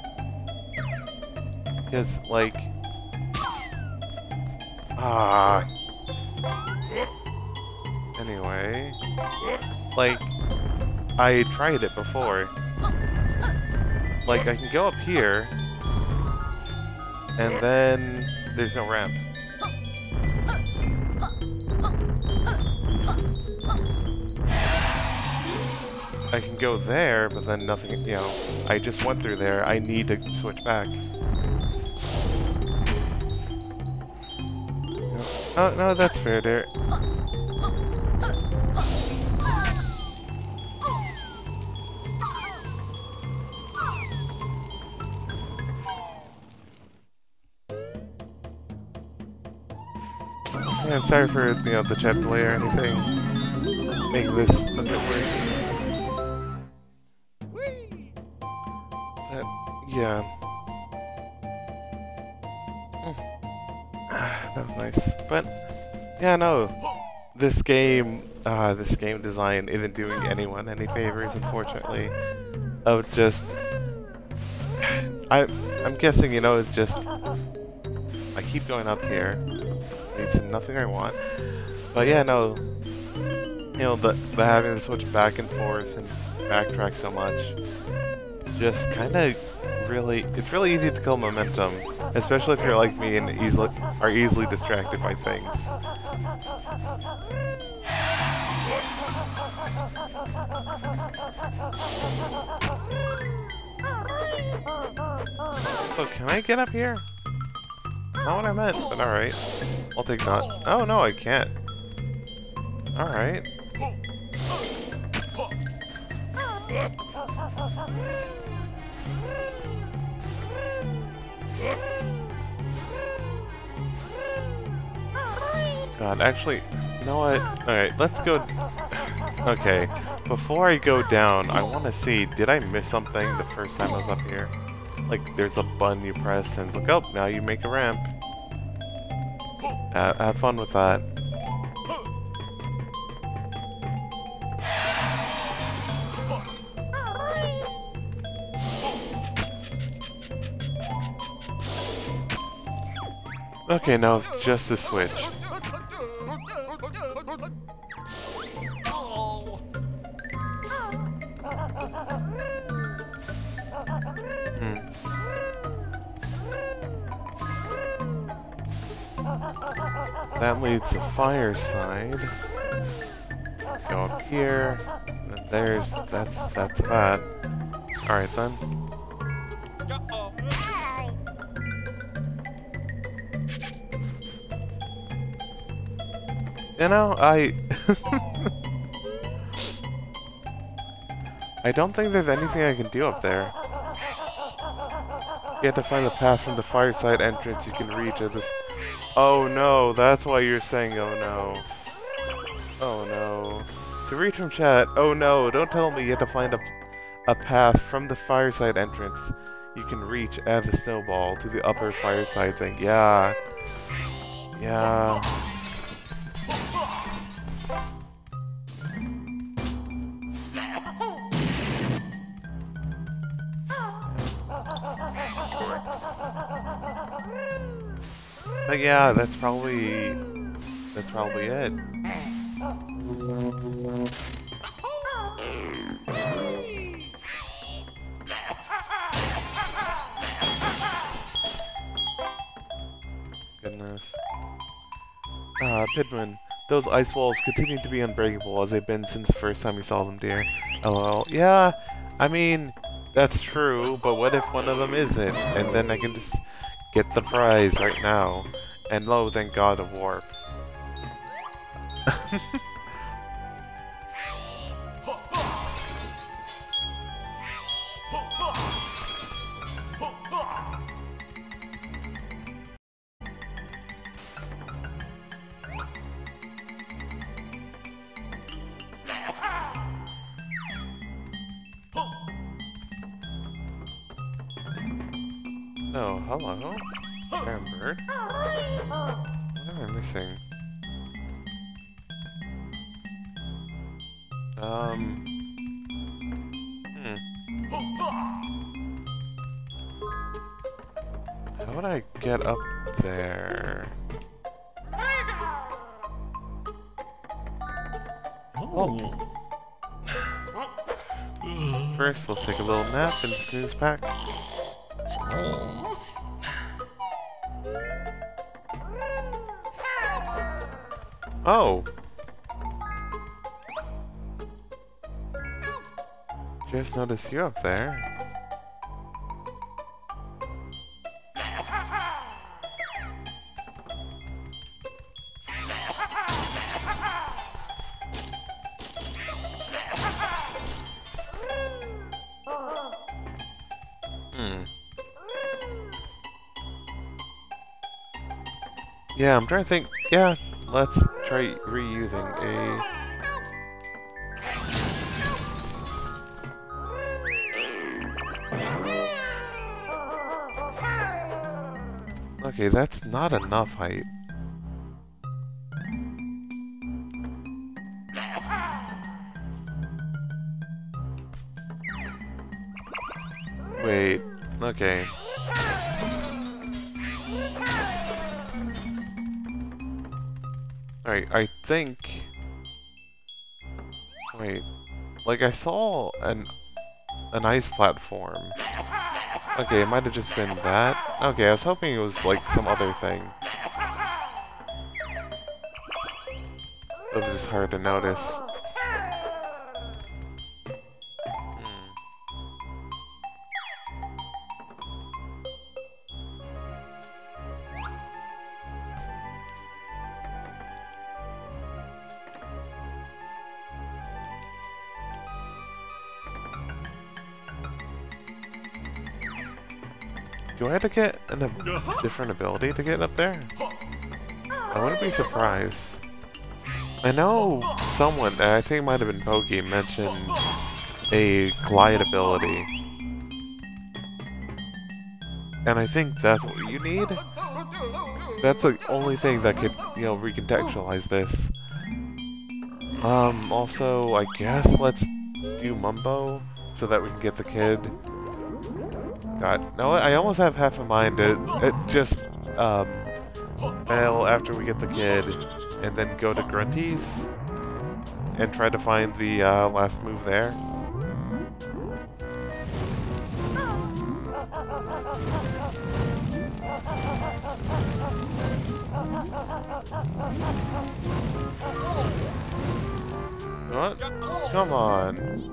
Because, like... Ah... Anyway, like, I tried it before. Like, I can go up here, and then there's no ramp. I can go there, but then nothing, you know, I just went through there. I need to switch back. Oh, no, that's fair, there. I'm sorry for, you know, the chat delay or anything. Make this a bit worse. Yeah. That was nice. But, yeah, no. This game design isn't doing anyone any favors, unfortunately. Of just... I'm guessing, you know, it's just... I keep going up here. It's nothing I want, but yeah, no, you know, the having to switch back and forth and backtrack so much, just kind of really, it's really easy to kill momentum, especially if you're like me and are easily distracted by things. Oh, can I get up here? Not what I meant, but alright. I'll take that. Oh no, I can't. Alright. God, actually, you know what? Alright, let's go... Okay. Before I go down, I want to see, did I miss something the first time I was up here? Like, there's a button you press and it's like, oh, now you make a ramp. Have fun with that. Okay, now it's just a switch. That leads to Fireside. Go up here. And there's that's that. Alright then. You know, I don't think there's anything I can do up there. You have to find the path from the fireside entrance you can reach as a... Oh no, that's why you're saying oh no. Oh no. To reach from chat, oh no, don't tell me you have to find a path from the fireside entrance you can reach as a snowball to the upper fireside thing. Yeah. Yeah. But yeah, that's probably it. Goodness. Ah, Pidman. Those ice walls continue to be unbreakable as they've been since the first time you saw them, dear. LOL. Yeah, I mean, that's true, but what if one of them isn't? And then I can just... get the prize right now. And lo, thank God, a warp. How would I get up there? Oh. First, let's take a little nap in the snooze pack. Oh! Just noticed you up there. Yeah, I'm trying to think. Yeah, let's try reusing a... Okay, that's not enough height. Wait, okay. Alright, I think... Wait, like I saw an ice platform. Okay, it might have just been that. Okay, I was hoping it was, like, some other thing. It was just hard to notice. Do I have to get a different ability to get up there? I wouldn't be surprised. I know someone, I think it might have been Bogey, mentioned a glide ability. And I think that's what you need? That's the only thing that could, you know, recontextualize this. Also, I guess let's do Mumbo so that we can get the kid. God, no, I almost have half a mind to just bail after we get the kid and then go to Grunty's and try to find the last move there. What? Come on.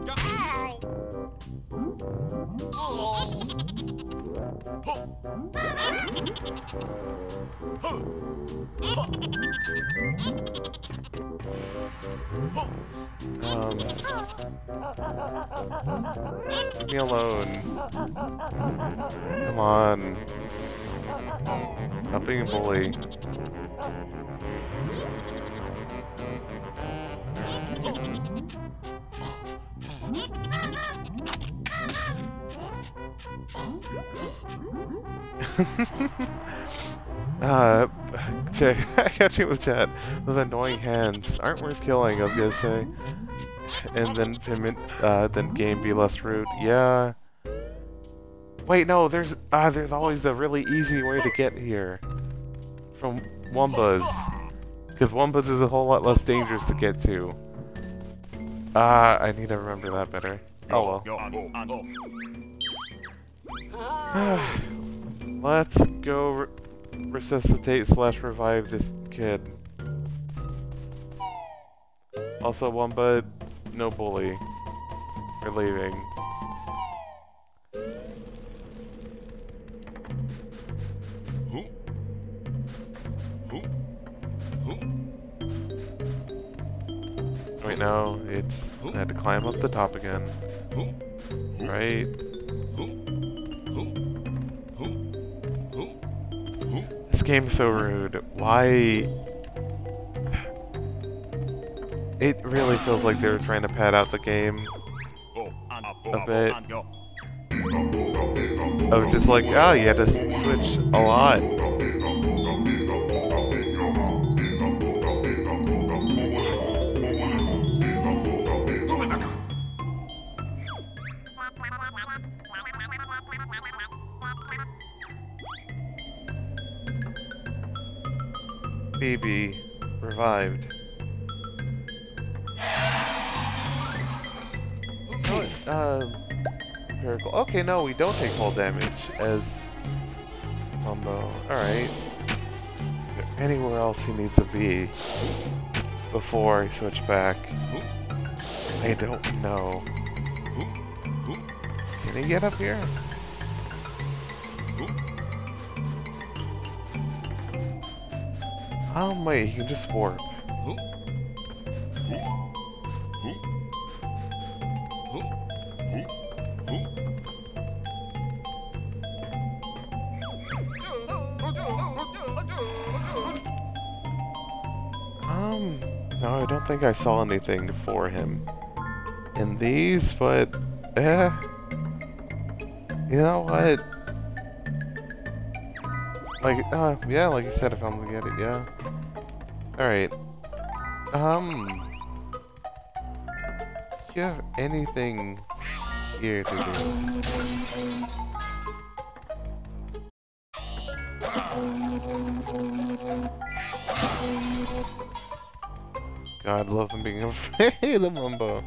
Leave me alone. Come on. Stop being a bully. Catching it with chat. Those annoying hands aren't worth killing, I was gonna say. And then payment, then game be less rude. Yeah. Wait, no. There's always the really easy way to get here from Wombas, because Wombas is a whole lot less dangerous to get to. I need to remember that better. Oh well. Let's go resuscitate / revive this kid. Also, Wumba, no bully. We're leaving. Right now, it's... I had to climb up the top again. Right. This game's so rude. Why... It really feels like they were trying to pad out the game a bit. I was just like, oh, you had to switch a lot. BB revived. Miracle. Okay, no, we don't take full damage as Mumbo. Alright. Is there anywhere else he needs to be before I switch back? I don't know. Can he get up here? Oh, wait, he can just warp. No, I don't think I saw anything for him in these, but you know what? Like, yeah, like you said, if I'm gonna get it, yeah. All right. Do you have anything here to do? God, love him being afraid of Mumbo.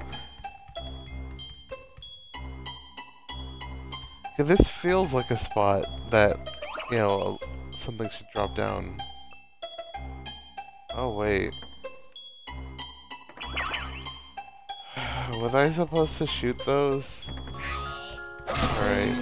Yeah, this feels like a spot that, you know, something should drop down. Oh, wait. Was I supposed to shoot those? Alright.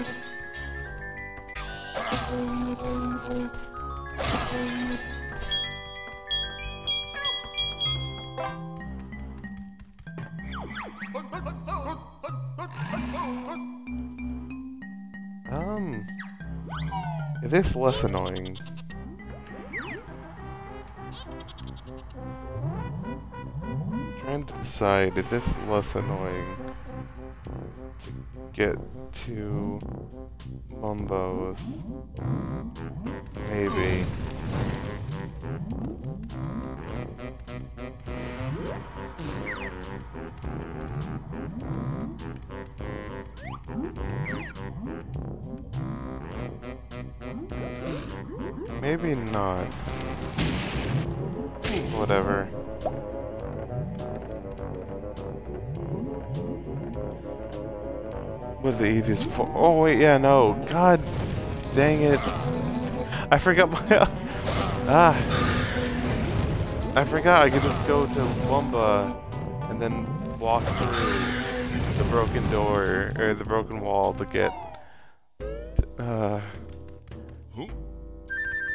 It is less annoying. I'm trying to decide, it is less annoying to get to Mumbo's. Maybe. Maybe not. Whatever. What's the easiest? Oh wait, yeah, no. God, dang it! I forgot my. I forgot. I could just go to Wumba and then walk through the broken door or the broken wall to get.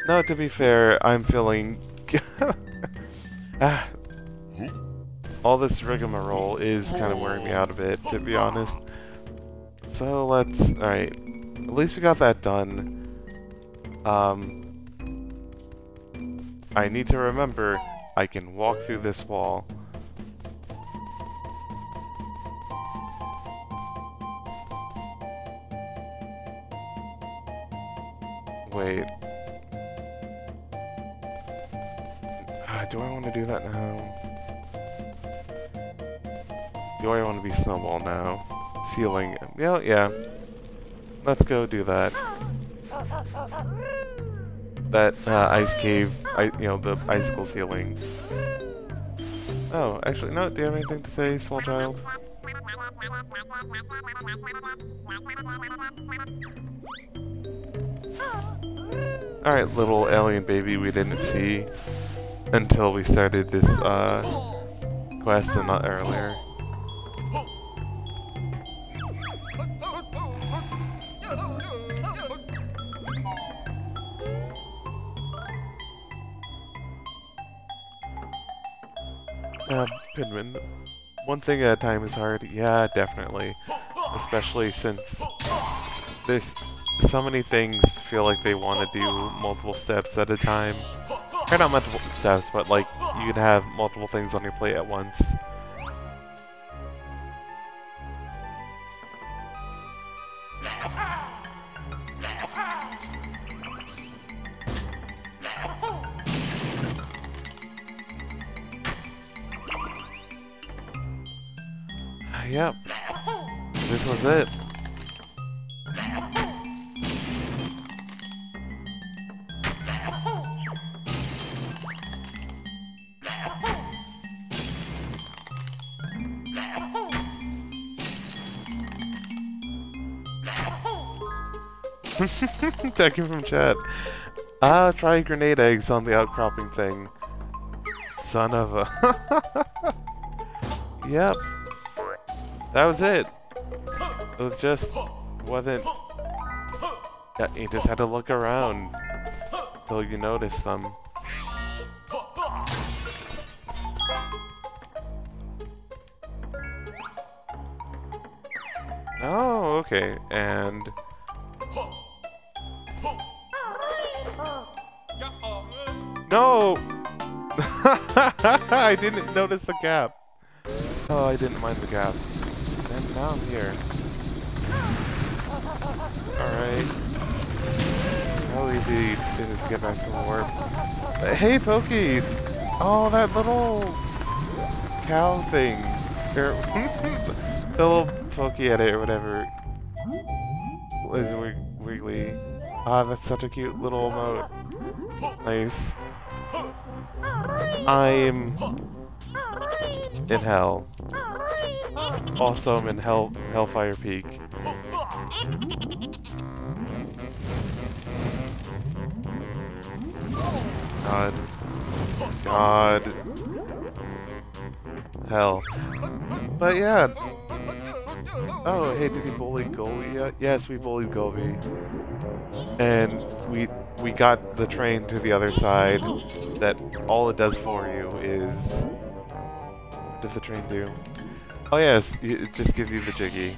No, to be fair, I'm feeling... all this rigmarole is kind of wearing me out a bit, to be honest. So let's, alright, at least we got that done. I need to remember I can walk through this wall. Wait. Do I want to do that now? Do I want to be Snowball now? Ceiling. Yeah, yeah. Let's go do that. That ice cave, you know, the icicle ceiling. Oh, actually, no, do you have anything to say, small child? Alright, little alien baby we didn't see until we started this quest and not earlier. Pidman, one thing at a time is hard. Yeah, definitely. Especially since there's so many things feel like they want to do multiple steps at a time. Or not multiple steps, but like you could have multiple things on your plate at once. Yep, this was it. Taking from chat. Try grenade eggs on the outcropping thing. Son of a. Yep. That was it. It just wasn't. Yeah, you just had to look around till you noticed them. Oh, okay. And. No! I didn't notice the gap. Oh, I didn't mind the gap. And now I'm here. Alright. Probably didn't just get back to the warp. Hey, Pokey! Oh, that little cow thing. The little Pokey at it or whatever. Is wiggly. Ah, that's such a cute little emote. Nice. I'm in hell. Also, I'm in Hellfire Peak. God. God. Hell. But yeah. Oh, hey, did we bully Gobi yet? Yes, we bullied Gobi. And we got the train to the other side that all it does for you is... What does the train do? Oh yes, it just gives you the jiggy.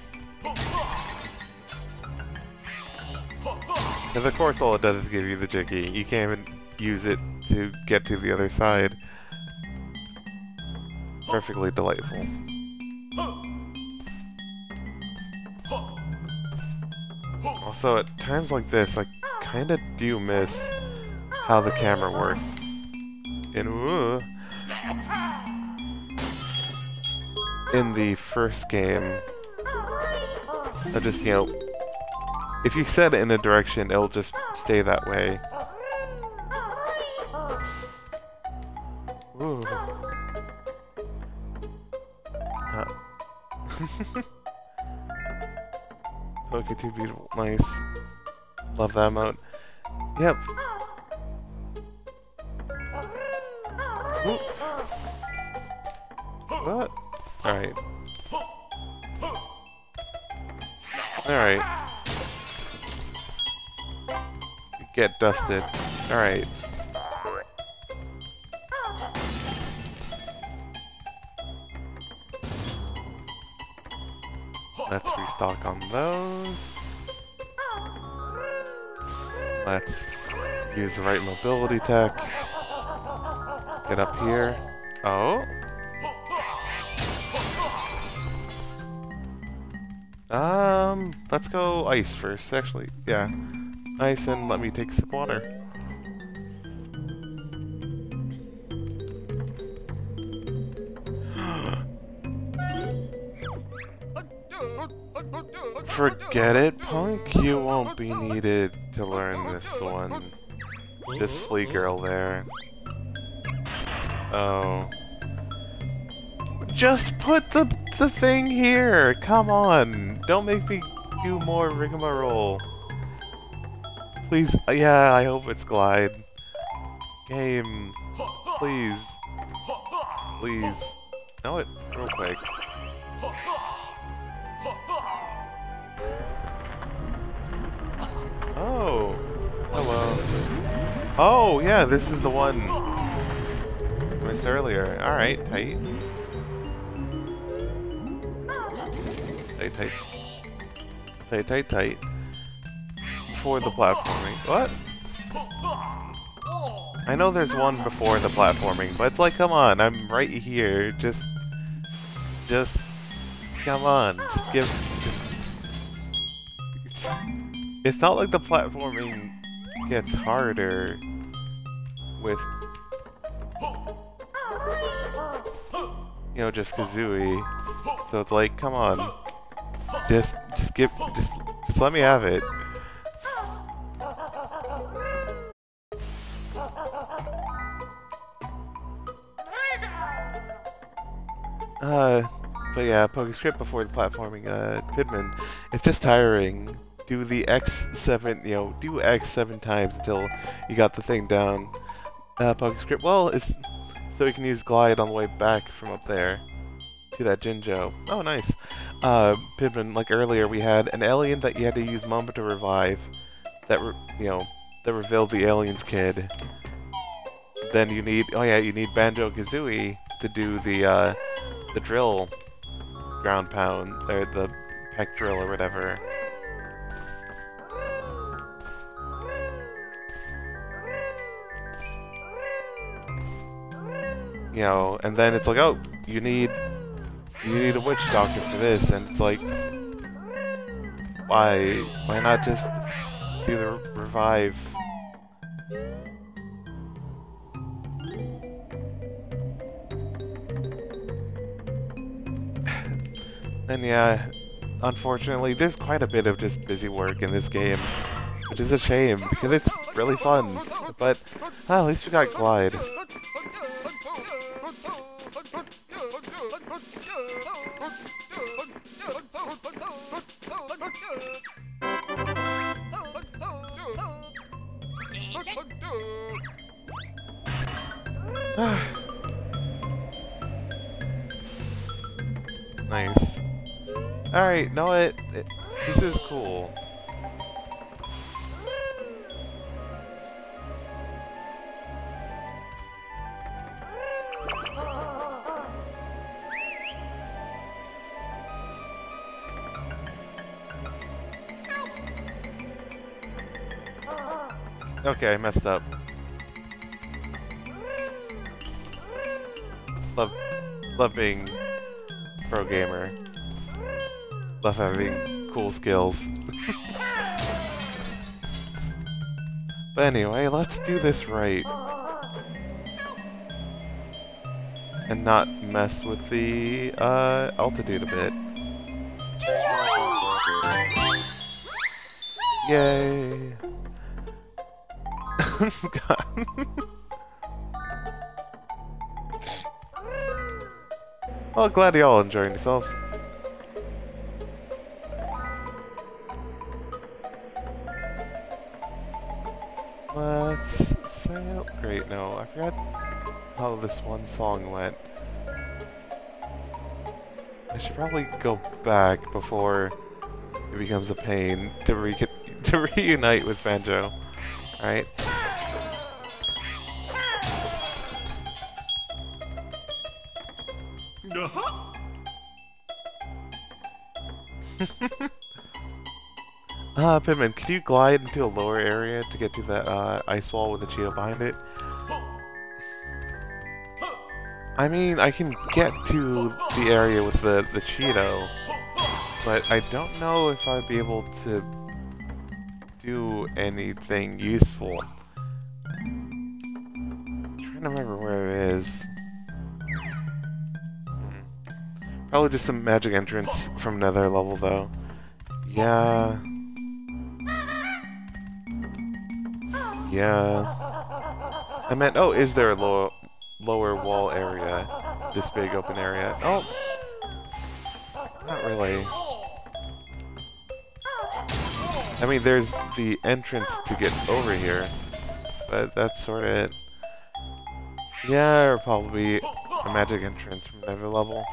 Because of course all it does is give you the jiggy. You can't even use it to get to the other side. Perfectly delightful. Also, at times like this, I kinda do miss how the camera works. And ooh... in the first game, I just, you know, if you set it in a direction, it'll just stay that way. Ooh. Okay, too beautiful. Nice. Love that emote. Yep. Ooh. What? Alright. Alright. Get dusted. Alright. Let's restock on those. Let's use the right mobility tech. Get up here. Oh. Let's go ice first, actually. Yeah. Ice, and let me take a sip of water. Forget it, punk. You won't be needed to learn this one. Just Flea Girl there. Oh. Just put the thing here! Come on! Don't make me do more rigmarole. Please. Yeah, I hope it's glide. Game. Please. Please. Know it real quick. Oh, hello. Oh, yeah, this is the one I missed earlier. Alright, tight. Tight, tight. Tight, tight, tight. Before the platforming. What? I know there's one before the platforming, but it's like, come on, I'm right here. Just, come on. Just give, it's not like the platforming gets harder with, you know, just Kazooie. So it's like, come on, just let me have it. But yeah, PokeScript before the platforming, Pidman. It's just tiring. Do the X7, you know, do X 7 times until you got the thing down. PokeScript, well, it's so you can use glide on the way back from up there to that Jinjo. Oh, nice. Pidman, like earlier, we had an alien that you had to use Mumbo to revive. That, that revealed the alien's kid. Then you need, oh yeah, you need Banjo-Kazooie to do the drill, ground pound, or the peck drill or whatever. You know, and then it's like, oh, you need a witch doctor for this, and it's like, why not just do the revive? And yeah, unfortunately, there's quite a bit of just busy work in this game, which is a shame because it's really fun. But at least we got glide. Nice. Alright, no, this is cool. Okay, I messed up. Love being pro gamer. Love having cool skills. But anyway, let's do this right. And not mess with the altitude a bit. Yay! God. Well, glad y'all enjoying yourselves. Let's sail. Great, no, I forgot how this one song went. I should probably go back before it becomes a pain to reunite with Banjo. All right. Pidman, could you glide into a lower area to get to that ice wall with the Cheeto behind it? I mean, I can get to the area with the Cheeto, but I don't know if I'd be able to do anything useful. I'm trying to remember where it is. Probably just some magic entrance from another level, though. Yeah. Yeah. I meant, oh, is there a lower wall area? This big open area? Oh! Not really. I mean, there's the entrance to get over here, but that's sort of it. Yeah, or probably a magic entrance from another level.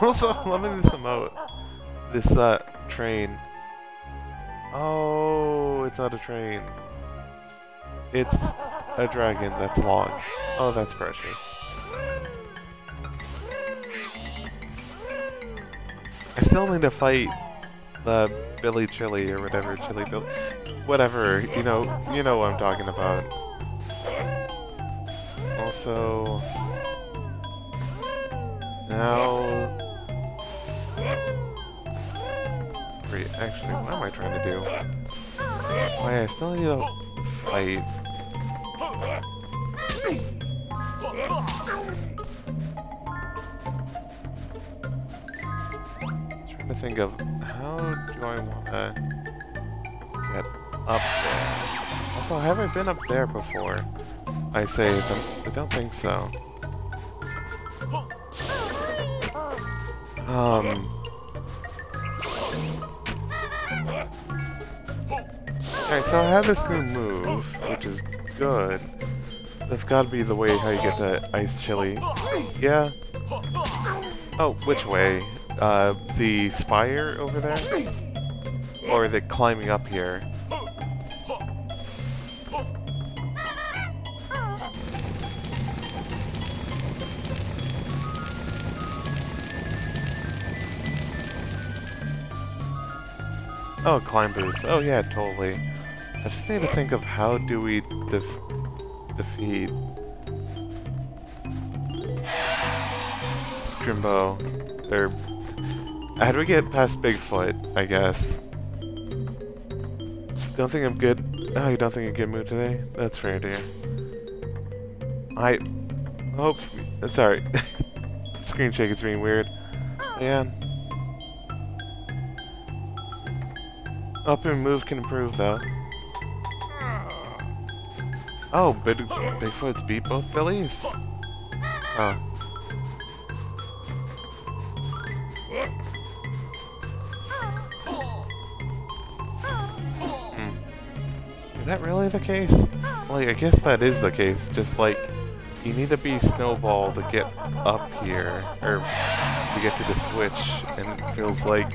Also, I'm loving this emote. This, train. Oh, it's not a train. It's a dragon that's long. Oh, that's precious. I still need to fight the Billy Chilli or whatever, Chilli Billy. Whatever, you know what I'm talking about. Also, now, actually, what am I trying to do? Why, I still need to fight. I'm trying to think of how do I want to get up there. Also, have I been up there before? I saved them. I don't think so. Alright, so I have this new move, which is good. That's gotta be the way how you get the Ice Chilli. Yeah. Oh, which way? The spire over there? Or the climbing up here? Oh, climb boots. Oh yeah, totally. I just need to think of how do we defeat Scrimbo. Or how do we get past Bigfoot, I guess. Don't think I'm good. Oh, you don't think you're good mood today? That's fair, dear. I hope. Sorry. The screen shake is being weird. Yeah. Up and move can improve, though. Oh, Bigfoot's beat both Billies? Huh. Hmm. Is that really the case? Like, I guess that is the case. Just, like, you need to be Snowball to get up here. Or to get to the switch. And it feels like...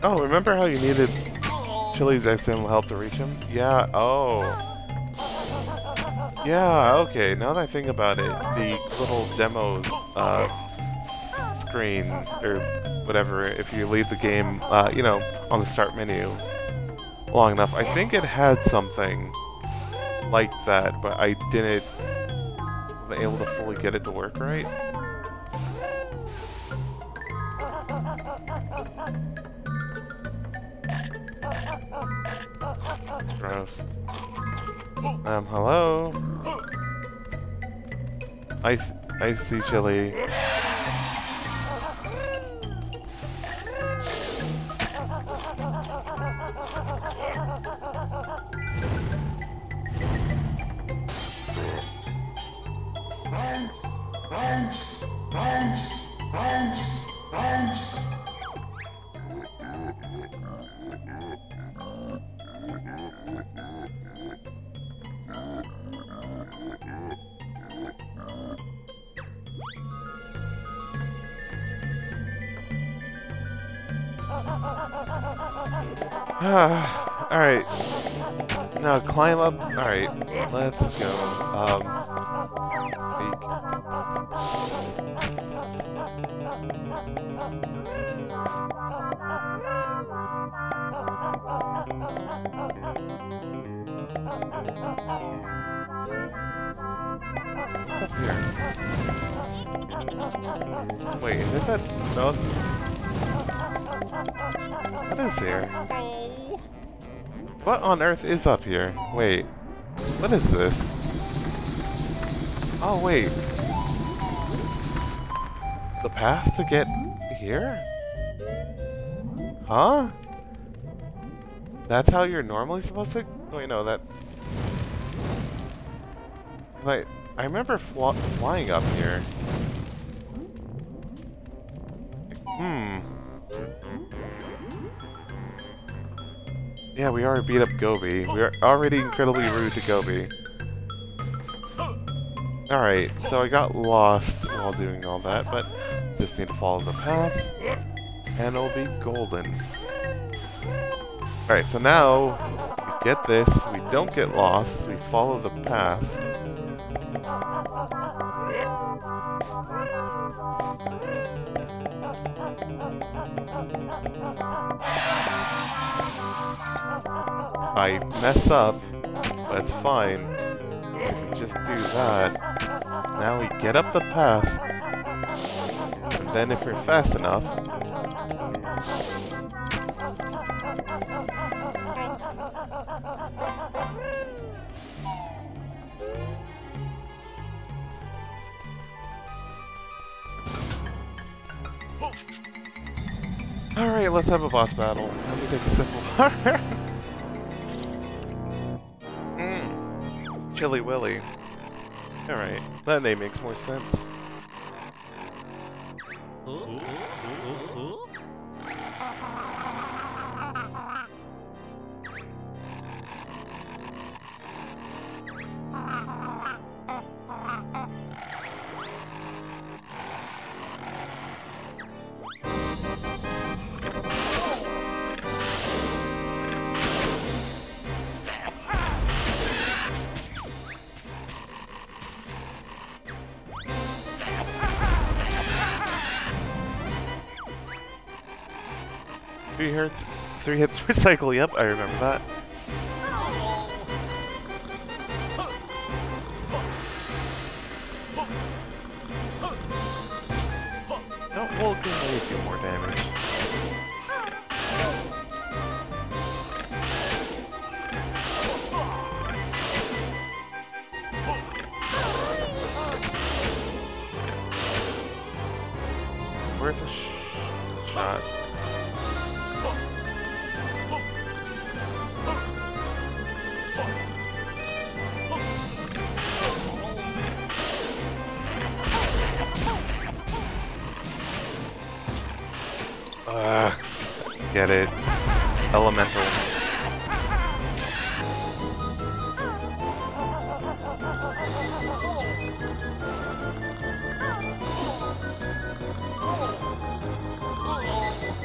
Oh, remember how you needed Chilli's accidental help to reach him? Yeah, oh. Yeah, okay, now that I think about it, the little demo screen, or whatever, if you leave the game, on the start menu long enough, I think it had something like that, but I didn't was able to fully get it to work right. Gross. Hello? Icy Chilli. Alright. Now climb up. Alright, let's go. Peak. What's up here? Wait, is that no? What is here? What on earth is up here? Wait, what is this? Oh wait. The path to get here? Huh? That's how you're normally supposed to? Wait, no, that... Like, I remember flying up here. Hmm. Yeah, we already beat up Gobi. We are already incredibly rude to Gobi. Alright, so I got lost while doing all that, but just need to follow the path, and it'll be golden. Alright, so now we get this, we don't get lost, we follow the path. I mess up, but it's fine. We can just do that. Now we get up the path, and then if we're fast enough... Alright, let's have a boss battle. Let me take a sip of water. Chilli Willy. Alright, that name makes more sense. Three hits per cycle, yep, I remember that. No, we'll do more damage. Worth a shot. Get it. Elemental.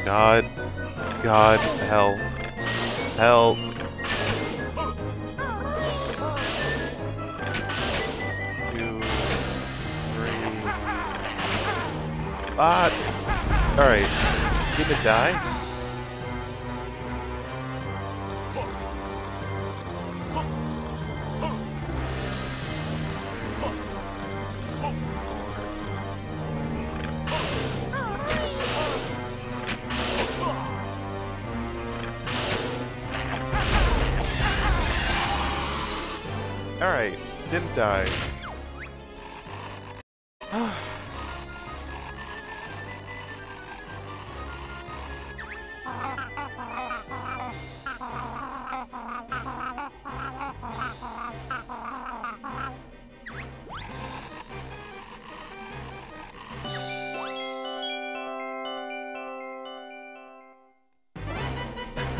God. God. Hell. Hell. Two. Three. Ah! Alright. Did it die? Alright, didn't die.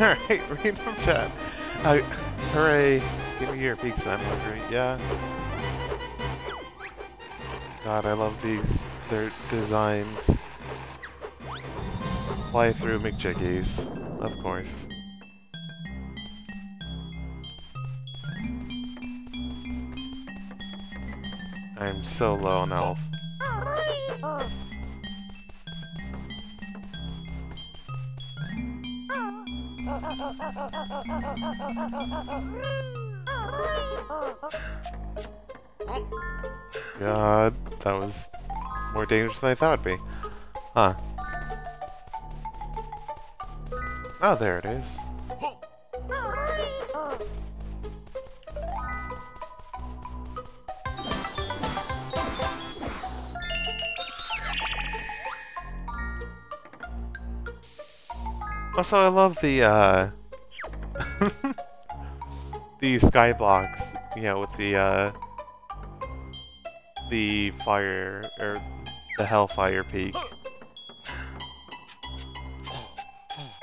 Alright, read from chat. Hooray. Give me your pizza, I'm hungry. Yeah. God, I love these. Their designs. Fly through McJiggies, of course. I'm so low on health. God, that was more dangerous than I thought it'd be. Huh. Oh, there it is. Also, I love the, the sky blocks, you know, with the fire, or the Hellfire Peak.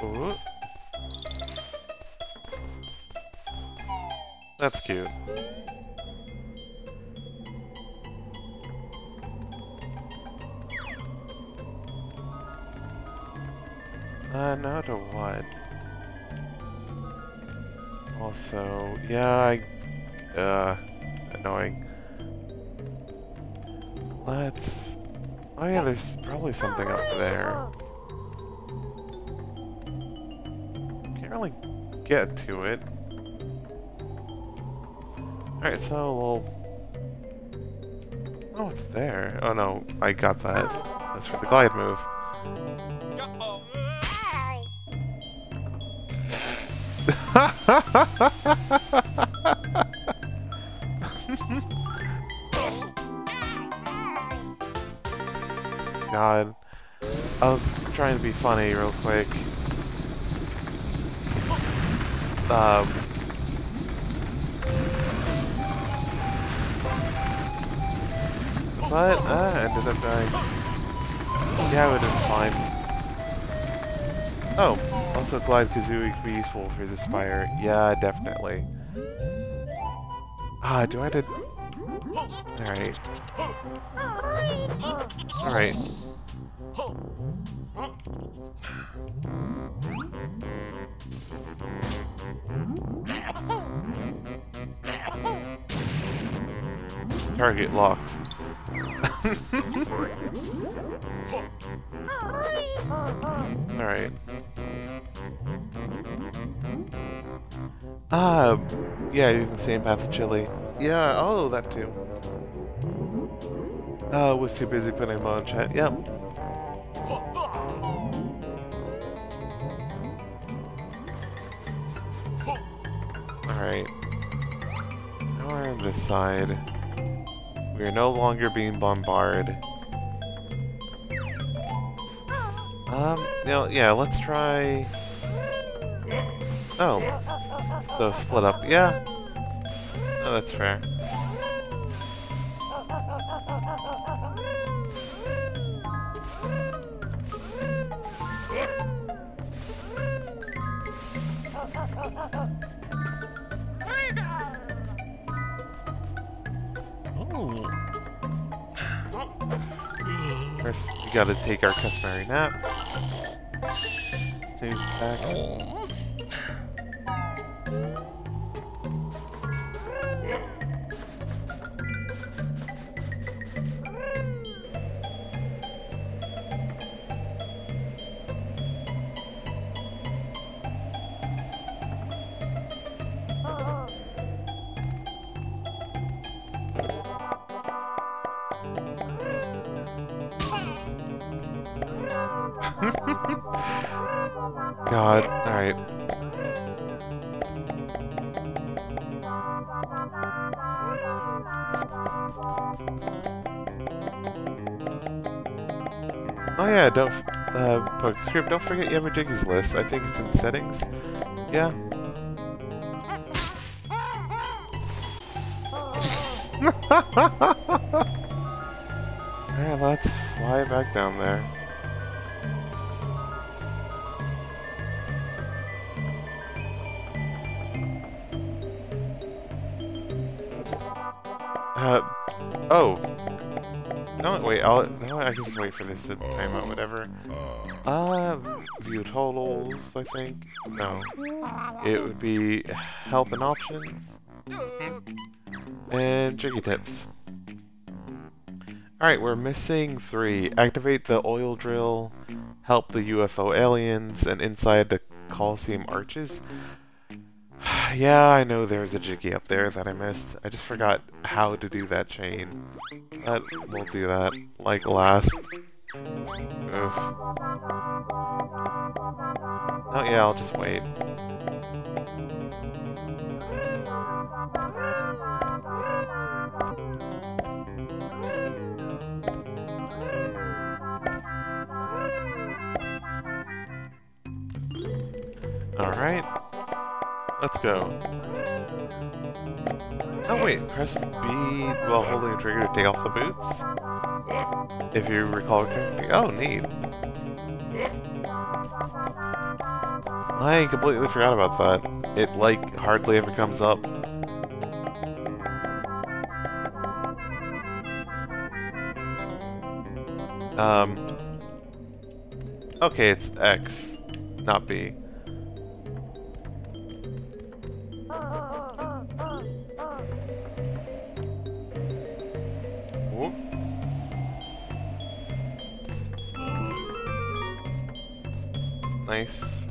Ooh. That's cute. Now to what? Also, yeah, annoying. Let's... Oh yeah, there's probably something up there. Can't really get to it. Alright, so we'll... Oh, it's there. Oh no, I got that. That's for the glide move. God, I was trying to be funny real quick. But I ended up dying. Yeah, I would have been fine. Oh. Also, Cloud Cuckoo could be useful for this spire. Yeah, definitely. Ah, do I have to... Alright. Alright. Target locked. Alright. Ah, yeah, you can see in Path of Chili. Yeah, oh, that too. Oh, was too busy putting him on chat. Yep. Alright. Now we're on this side. We are no longer being bombarded. No, yeah, let's try... Oh. So split up, yeah. Oh, that's fair. Oh. First, we gotta take our customary nap. Snooze back. God, alright. Oh yeah, don't PokeScript, don't forget you have a Jiggy's list. I think it's in settings. Yeah. Alright, let's fly back down there. Oh. No, wait, I can just wait for this to time out, whatever. View totals, I think. No. It would be help and options. And Jiggy tips. Alright, we're missing three. Activate the oil drill, help the UFO aliens, and inside the Coliseum Arches. Yeah, I know there's a Jiggy up there that I missed. I just forgot how to do that chain. That won't do that. Like last. Oof. Oh yeah, I'll just wait. Alright. Let's go. Oh wait, press B while holding a trigger to take off the boots? If you recall correctly. Oh, neat. I completely forgot about that. It, like, hardly ever comes up. Okay, it's X, not B. Nice.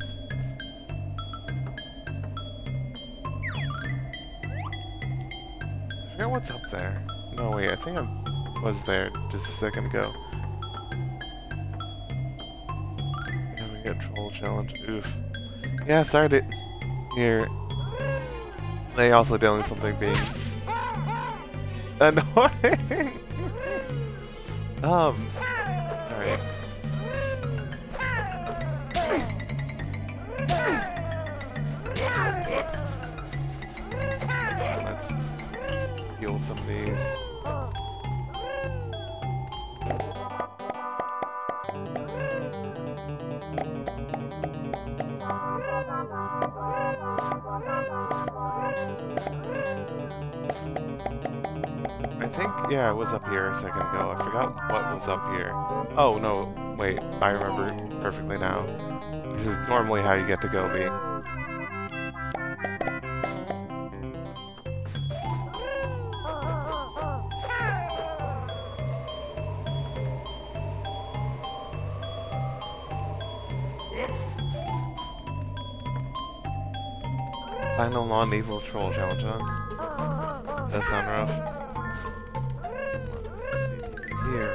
I forgot what's up there. No, wait, I think I was there just a second ago. Now we got troll challenge. Oof. Yeah, sorry to hear. They also dealing with something being annoying. Alright. Some of these. I think, yeah, I was up here a second ago. I forgot what was up here. Oh, no, wait, I remember perfectly now. This is normally how you get to Gobi. Final non-evil troll challenge, huh? Does that sound rough? Let's see here.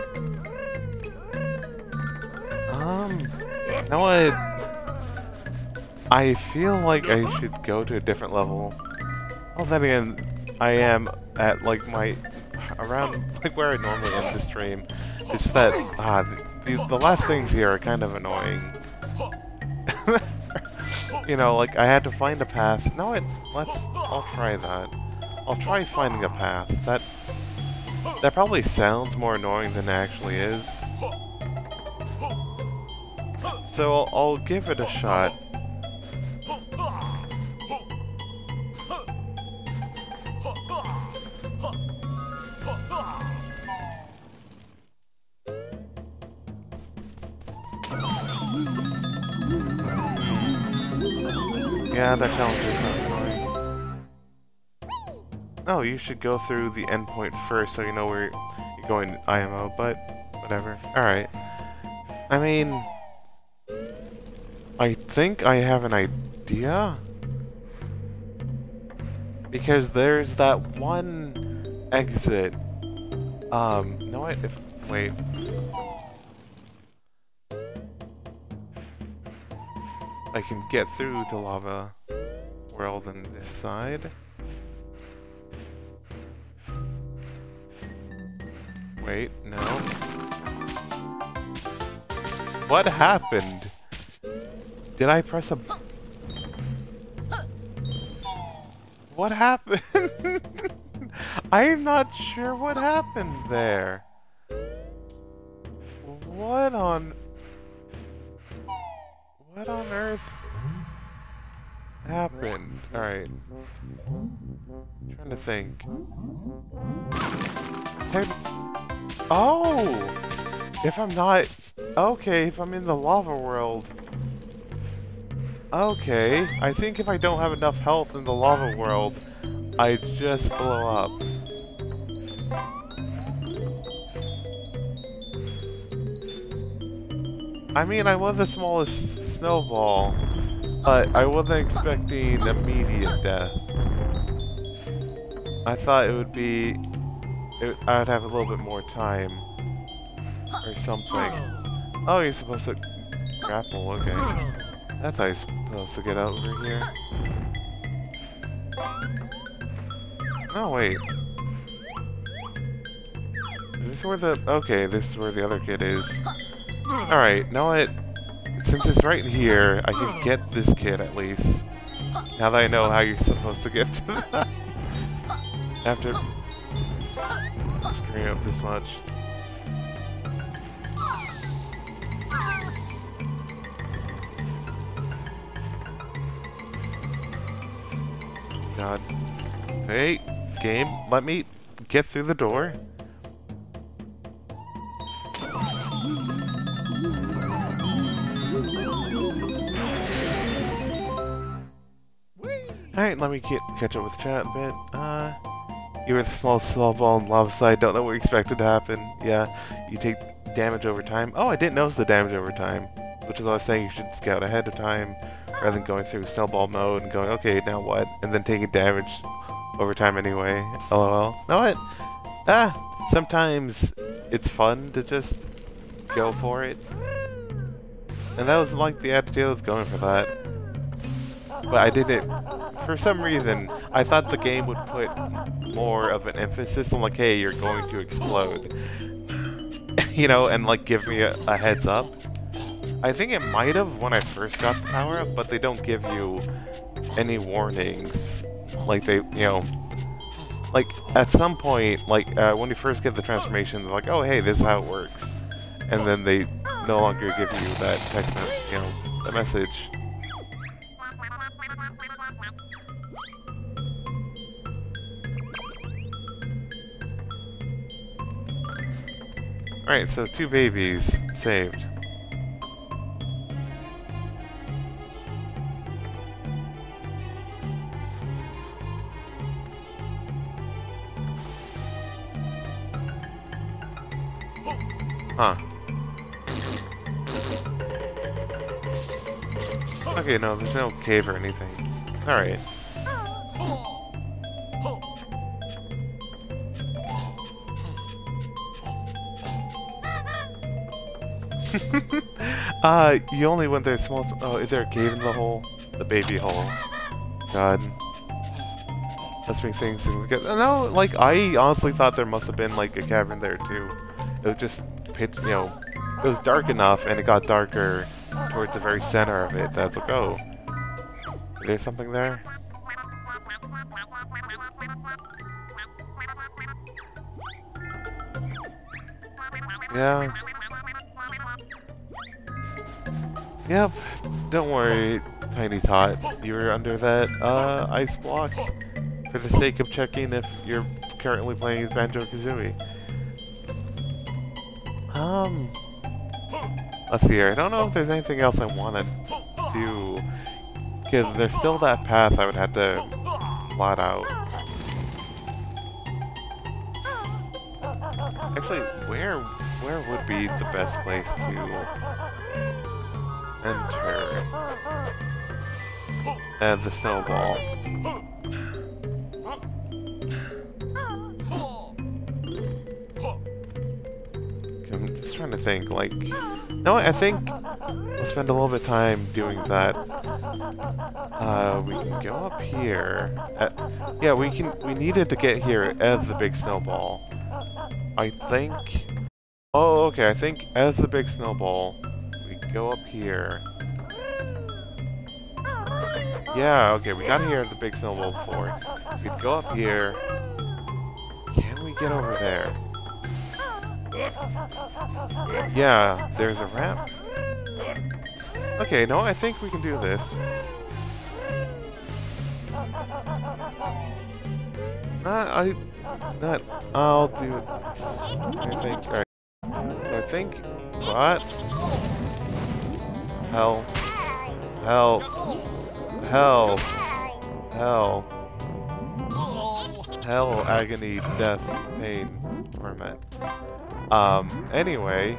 Now I feel like I should go to a different level. Well, then again, I am at, like, around where I normally end the stream. It's just that, the last things here are kind of annoying. You know, like, I had to find a path. No, I'll try that. I'll try finding a path. That probably sounds more annoying than it actually is. So I'll give it a shot. Yeah, that challenge is not annoying. Oh, you should go through the endpoint first so you know where you're going to IMO, but whatever. Alright. I mean, I think I have an idea? Because there's that one exit. No, wait. I can get through the lava world on this side. Wait, no. What happened? Did I press a... What happened? I'm not sure what happened there. What on earth happened? Alright. Trying to think. Oh! If I'm not... Okay, if I'm in the lava world... Okay, I think if I don't have enough health in the lava world, I just blow up. I mean, I want the smallest snowball. But I wasn't expecting immediate death. I thought it would be... I'd have a little bit more time. Or something. Oh, you're supposed to... grapple, okay. That's how you're supposed to get over here. No, wait. Is this where the... okay, this is where the other kid is. Alright, now it... since it's right here, I can get this kid at least. Now that I know how you're supposed to get to that. After screwing up this much. God. Hey, game, let me get through the door. Alright, let me catch up with the chat a bit. You were the small ball on Lava Side, don't know what you expected to happen. Yeah, you take damage over time. Oh, I didn't notice the damage over time. Which is why I was saying you should scout ahead of time, rather than going through snowball mode and going, okay, now what? And then taking damage over time anyway. LOL. Know what? Ah! Sometimes it's fun to just go for it. And that was like the attitude I was going for that. But I didn't... for some reason, I thought the game would put more of an emphasis on, like, hey, you're going to explode. You know, and, like, give me a heads up. I think it might have when I first got the power-up, but they don't give you any warnings. Like, they, you know... like, at some point, like, when you first get the transformation, they're like, oh, hey, this is how it works. And then they no longer give you that text message, you know, that message. Alright, so 2 babies saved. Huh. Okay, no, there's no cave or anything. Alright. You only went there small. Oh, is there a cave in the hole? The baby hole. God. Let's make things. No, like, I honestly thought there must have been, like, a cavern there, too. It was just pitch, you know, it was dark enough, and it got darker towards the very center of it. That's like, oh. Is there something there? Yeah. Yep, don't worry, Tiny Tot. You were under that ice block for the sake of checking if you're currently playing Banjo-Kazooie. Let's see here. I don't know if there's anything else I want to do, because there's still that path I would have to blot out. Actually, where would be the best place to... enter. And the snowball. Okay, I'm just trying to think, like... no, I think we'll spend a little bit of time doing that. We can go up here. Yeah, we can... we needed to get here as the big snowball. I think... oh, okay, I think as the big snowball... go up here. Yeah, okay, we got here at the big snowball before. We could go up here. Can we get over there? Yeah, there's a ramp. Okay, no, I think we can do this. I'll do this. I think, alright. So I think, what? Hell. Hell. Hell. Hell. Hell, agony, death, pain, torment. Anyway,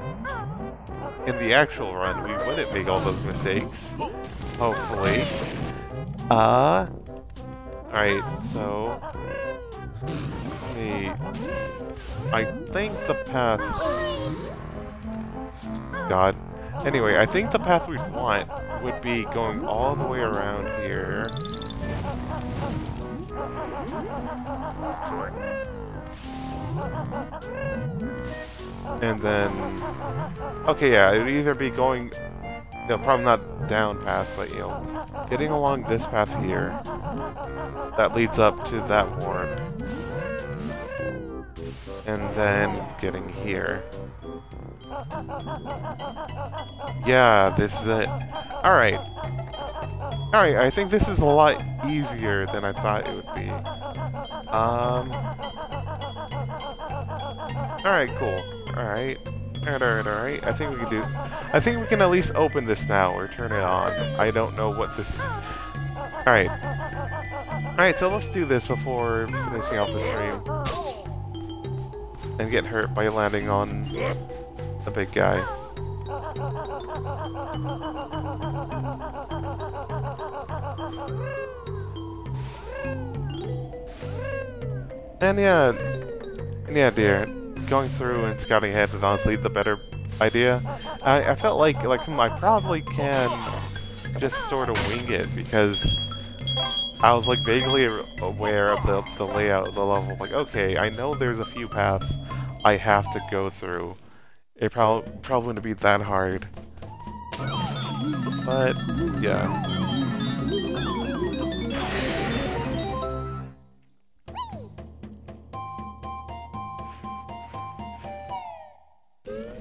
in the actual run, we wouldn't make all those mistakes. hopefully. Alright, so... Hey, I think the path... God. Anyway, I think the path we'd want would be going all the way around here. And then... Okay, yeah, it would either be going... No, probably not down path, but, you know, getting along this path here. That leads up to that warp. And then getting here. Yeah, this is it. Alright. Alright, I think this is a lot easier than I thought it would be. Alright, cool. Alright. Alright. I think we can at least open this now or turn it on. I don't know what this is. Alright. Alright, so let's do this before finishing off the stream. And get hurt by landing on the big guy. And yeah, dear. Going through and scouting ahead is honestly the better idea. I felt like I probably can just sort of wing it because I was like vaguely aware of the layout of the level. Like, okay, I know there's a few paths I have to go through. It probably wouldn't be that hard, but yeah.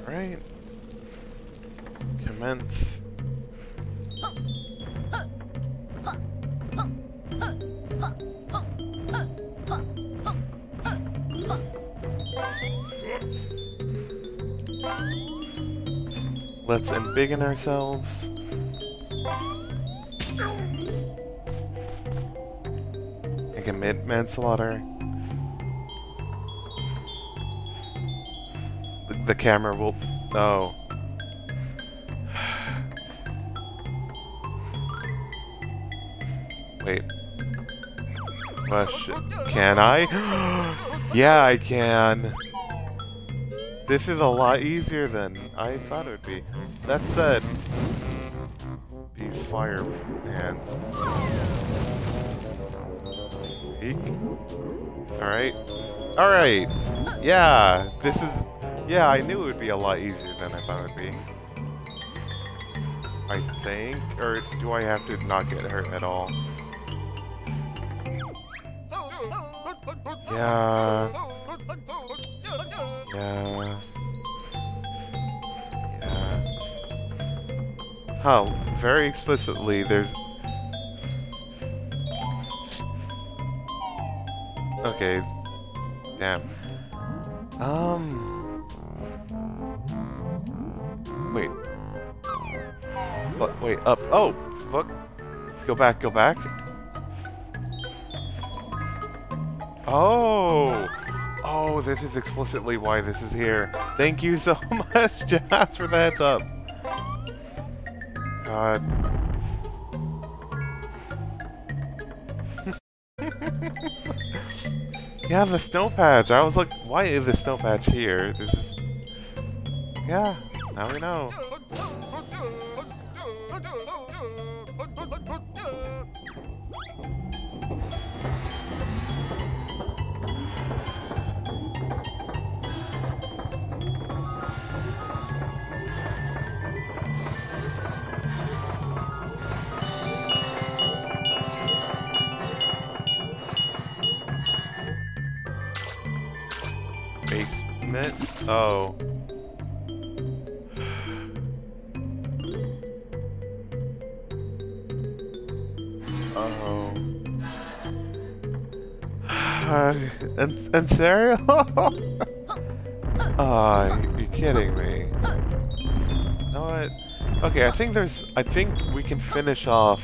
Right. Commence. Let's embiggen ourselves. And commit manslaughter. The camera will... Oh. Wait. Question. Can I? Yeah, I can. This is a lot easier than I thought it would be. That said... These fire hands. Eek. Alright. Alright! Yeah! This is... Yeah, I knew it would be a lot easier than I thought it would be. I think? Or do I have to not get hurt at all? Yeah. Yeah. Yeah. Huh, very explicitly, there's... Okay. Damn. Wait. Wait, up. Oh! Fuck. Go back, go back. Oh! Oh, this is explicitly why this is here. Thank you so much, Jazz, for the heads up. God. Yeah, the snow patch. I was like, why is the snow patch here? This is... Yeah. Now we know. Basement? Oh. And cereal? You're kidding me. You know what? Okay, I think we can finish off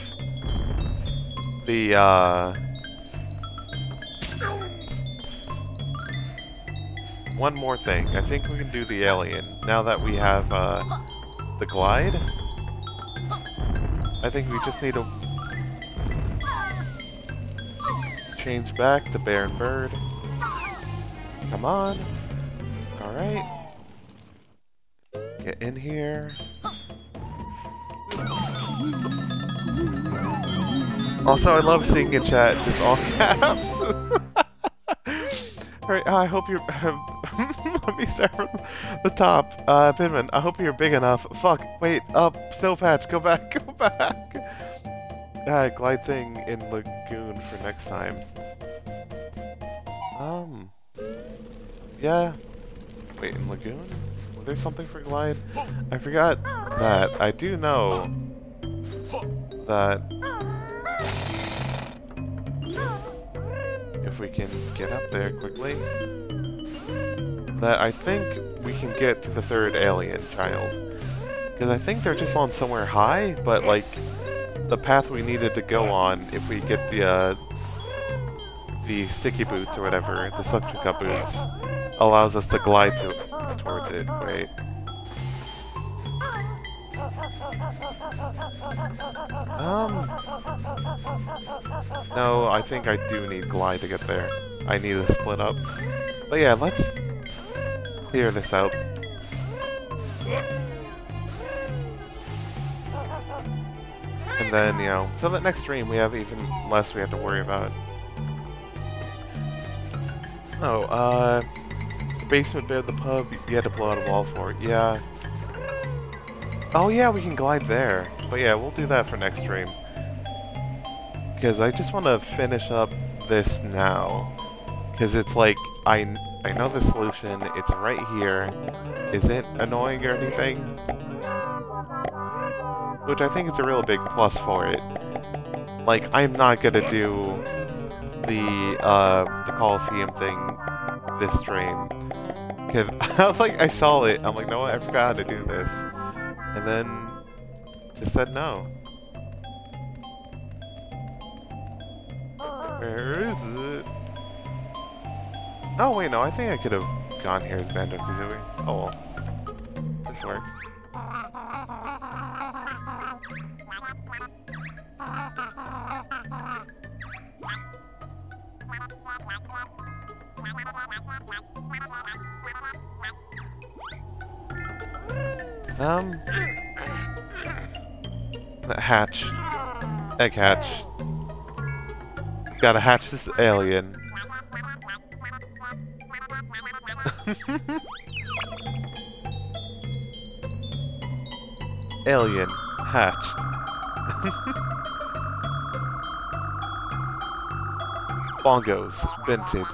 the, one more thing. I think we can do the alien now that we have, the glide? I think we just need to change back to Bear 'n' Bird. Come on. Alright. Get in here. Also, I love seeing in chat just all caps. Alright, I hope you're... Let me start from the top. Pidman, I hope you're big enough. Fuck, wait, up, Snowpatch, go back, go back. Glide thing in Lagoon for next time. Yeah. Wait, in Lagoon? Was there something for Glide? I forgot that. I do know that if we can get up there quickly, that I think we can get to the third alien child. Because I think they're just on somewhere high, but like the path we needed to go on if we get the sticky boots or whatever, the suction cup boots, allows us to glide towards it. Wait. No, I think I do need glide to get there. I need to split up. But yeah, let's clear this out. And then, you know, so that next stream we have even less we have to worry about. Oh, the basement bit of the pub, you had to blow out a wall for it. Yeah. Oh yeah, we can glide there. But yeah, we'll do that for next stream. Because I just want to finish up this now. Because it's like, I know the solution, it's right here. Is it annoying or anything? Which I think is a real big plus for it. Like, I'm not going to do the Coliseum thing this stream. Because I saw it, I'm like, no, I forgot how to do this. And then just said no. Where is it? Oh wait, no, I think I could have gone here as Banjo-Kazooie. Oh well. This works. Hatch. Egg hatch. Gotta hatch this alien. Alien hatched. Bongos vented.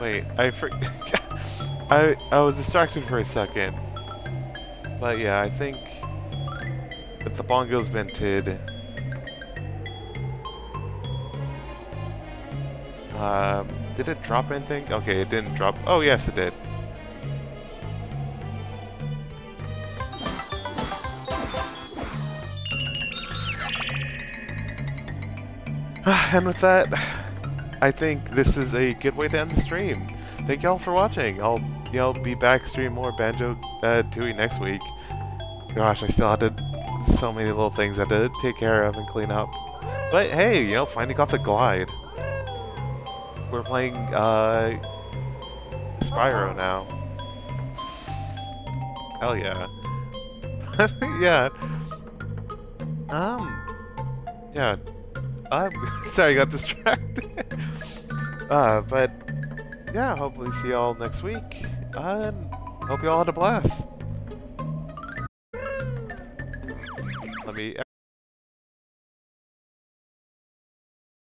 Wait, I was distracted for a second. But yeah, I think with the bongos vented, did it drop anything? Okay, it didn't drop. Oh yes, it did. And with that, I think this is a good way to end the stream. Thank y'all for watching. I'll, you know, be back stream more Banjo Tooie next week. Gosh, I still had to, so many little things I had to take care of and clean up. But hey, you know, finally got the glide. We're playing Spyro now. Hell yeah. Yeah. Yeah. I'm sorry, I got distracted. But yeah, hopefully see y'all next week. Hope y'all had a blast. Let me